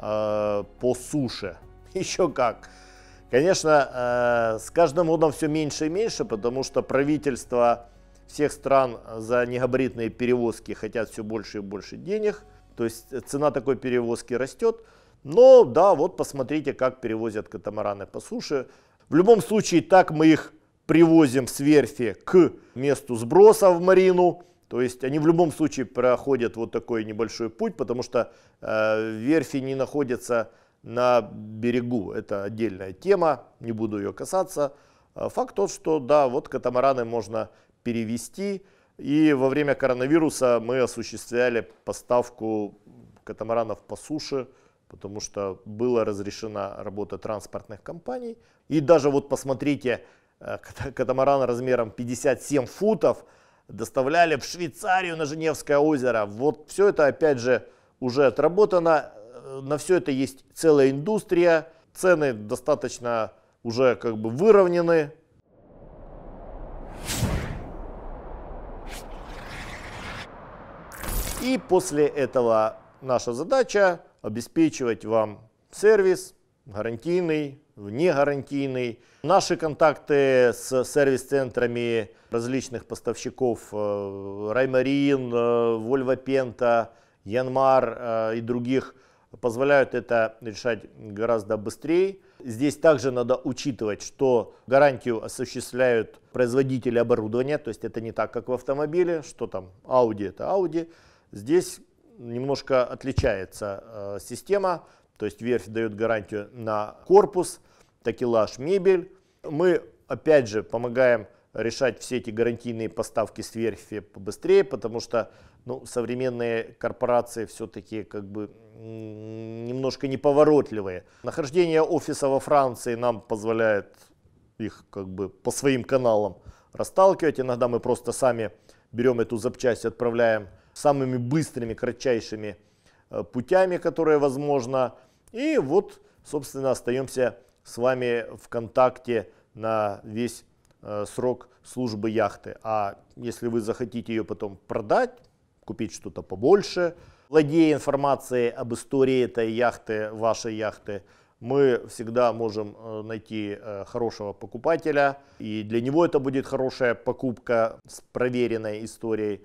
э, по суше. Еще как. Конечно, э, с каждым годом все меньше и меньше, потому что правительство всех стран за негабаритные перевозки хотят все больше и больше денег. То есть цена такой перевозки растет. Но да, вот посмотрите, как перевозят катамараны по суше. В любом случае, так мы их привозим с верфи к месту сброса в марину. То есть они в любом случае проходят вот такой небольшой путь, потому что э, верфи не находятся на берегу. Это отдельная тема, не буду ее касаться. Факт тот, что да, вот катамараны можно перевезти. И во время коронавируса мы осуществляли поставку катамаранов по суше, потому что была разрешена работа транспортных компаний. И даже вот посмотрите, катамаран размером пятьдесят семь футов доставляли в Швейцарию на Женевское озеро. Вот все это, опять же, уже отработано. На все это есть целая индустрия. Цены достаточно уже как бы выровнены. И после этого наша задача обеспечивать вам сервис, гарантийный, внегарантийный. Наши контакты с сервис-центрами различных поставщиков Raymarine, Volvo Penta, Yanmar и других позволяют это решать гораздо быстрее. Здесь также надо учитывать, что гарантию осуществляют производители оборудования, то есть это не так, как в автомобиле, что там Audi это Audi. Здесь немножко отличается э, система, то есть верфь дает гарантию на корпус, такелаж, мебель. Мы опять же помогаем решать все эти гарантийные поставки с верфи побыстрее, потому что ну, современные корпорации все-таки как бы немножко неповоротливые. Нахождение офиса во Франции нам позволяет их как бы по своим каналам расталкивать. Иногда мы просто сами берем эту запчасть, отправляем самыми быстрыми, кратчайшими путями, которые возможно. И вот, собственно, остаемся с вами в контакте на весь срок службы яхты. А если вы захотите ее потом продать, купить что-то побольше, владея информацией об истории этой яхты, вашей яхты, мы всегда можем найти хорошего покупателя. И для него это будет хорошая покупка с проверенной историей.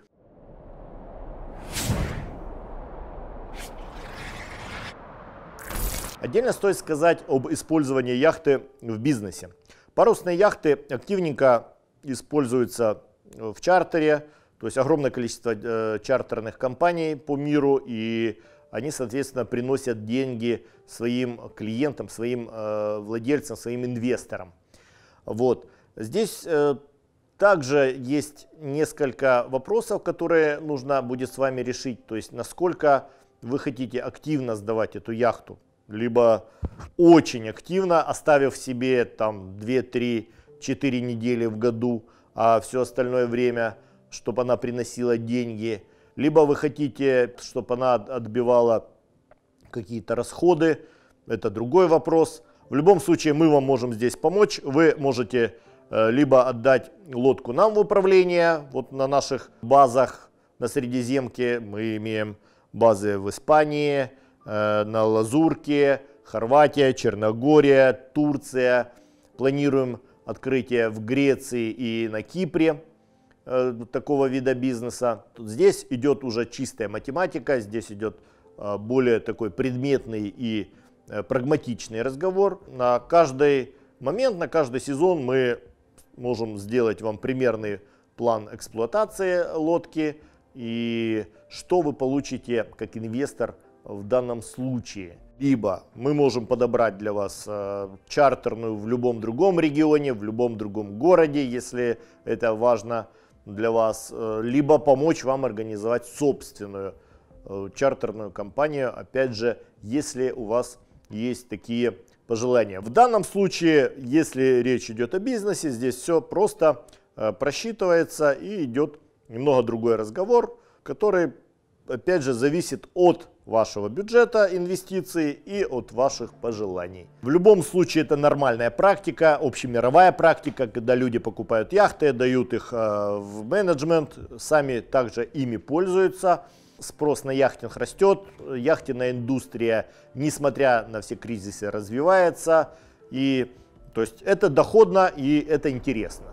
Отдельно стоит сказать об использовании яхты в бизнесе. Парусные яхты активненько используются в чартере, то есть огромное количество э, чартерных компаний по миру, и они, соответственно, приносят деньги своим клиентам, своим э, владельцам, своим инвесторам. Вот. Здесь э, также есть несколько вопросов, которые нужно будет с вами решить, то есть насколько вы хотите активно сдавать эту яхту, либо очень активно, оставив себе там две-три-четыре недели в году, а все остальное время, чтобы она приносила деньги. Либо вы хотите, чтобы она отбивала какие-то расходы, это другой вопрос. В любом случае мы вам можем здесь помочь, вы можете либо отдать лодку нам в управление. Вот на наших базах на Средиземке мы имеем базы в Испании, на Лазурке, Хорватия, Черногория, Турция. Планируем открытие в Греции и на Кипре такого вида бизнеса. Здесь идет уже чистая математика, здесь идет более такой предметный и прагматичный разговор. На каждый момент, на каждый сезон мы можем сделать вам примерный план эксплуатации лодки и что вы получите как инвестор в данном случае. Либо мы можем подобрать для вас э, чартерную в любом другом регионе, в любом другом городе, если это важно для вас, э, либо помочь вам организовать собственную э, чартерную компанию, опять же, если у вас есть такие пожелания. В данном случае, если речь идет о бизнесе, здесь все просто э, просчитывается и идет немного другой разговор, который, опять же, зависит от вашего бюджета инвестиций и от ваших пожеланий. В любом случае это нормальная практика, общемировая практика, когда люди покупают яхты, дают их э, в менеджмент, сами также ими пользуются. Спрос на яхтинг растет, яхтенная индустрия, несмотря на все кризисы, развивается. И, то есть это доходно и это интересно.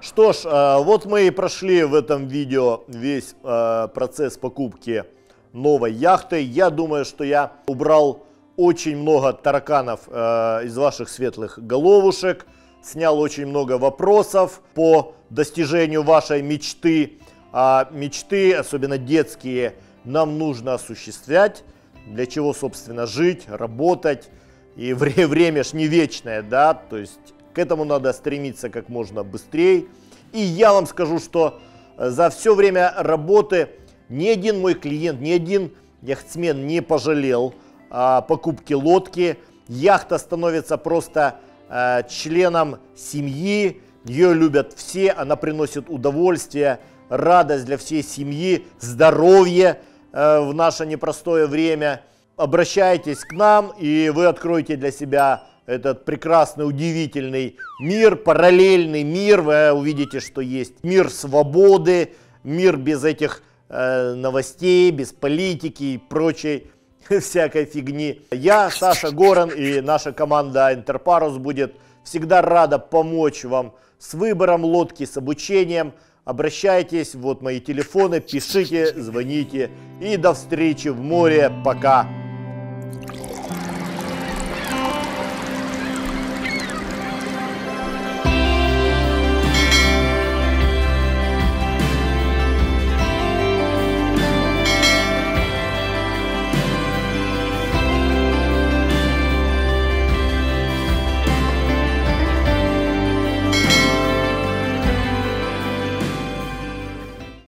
Что ж, вот мы и прошли в этом видео весь процесс покупки новой яхты. Я думаю, что я убрал очень много тараканов из ваших светлых головушек, снял очень много вопросов по достижению вашей мечты. А мечты, особенно детские, нам нужно осуществлять. Для чего, собственно, жить, работать. И время ж не вечное, да, то есть к этому надо стремиться как можно быстрее. И я вам скажу, что за все время работы ни один мой клиент, ни один яхтсмен не пожалел о покупке лодки. Яхта становится просто э, членом семьи, ее любят все, она приносит удовольствие, радость для всей семьи, здоровье э, в наше непростое время. Обращайтесь к нам, и вы откроете для себя этот прекрасный, удивительный мир, параллельный мир. Вы увидите, что есть мир свободы, мир без этих э, новостей, без политики и прочей всякой фигни. Я, Саша Горан, и наша команда InterPARUS будет всегда рада помочь вам с выбором лодки, с обучением. Обращайтесь, вот мои телефоны, пишите, звоните. И до встречи в море. Пока!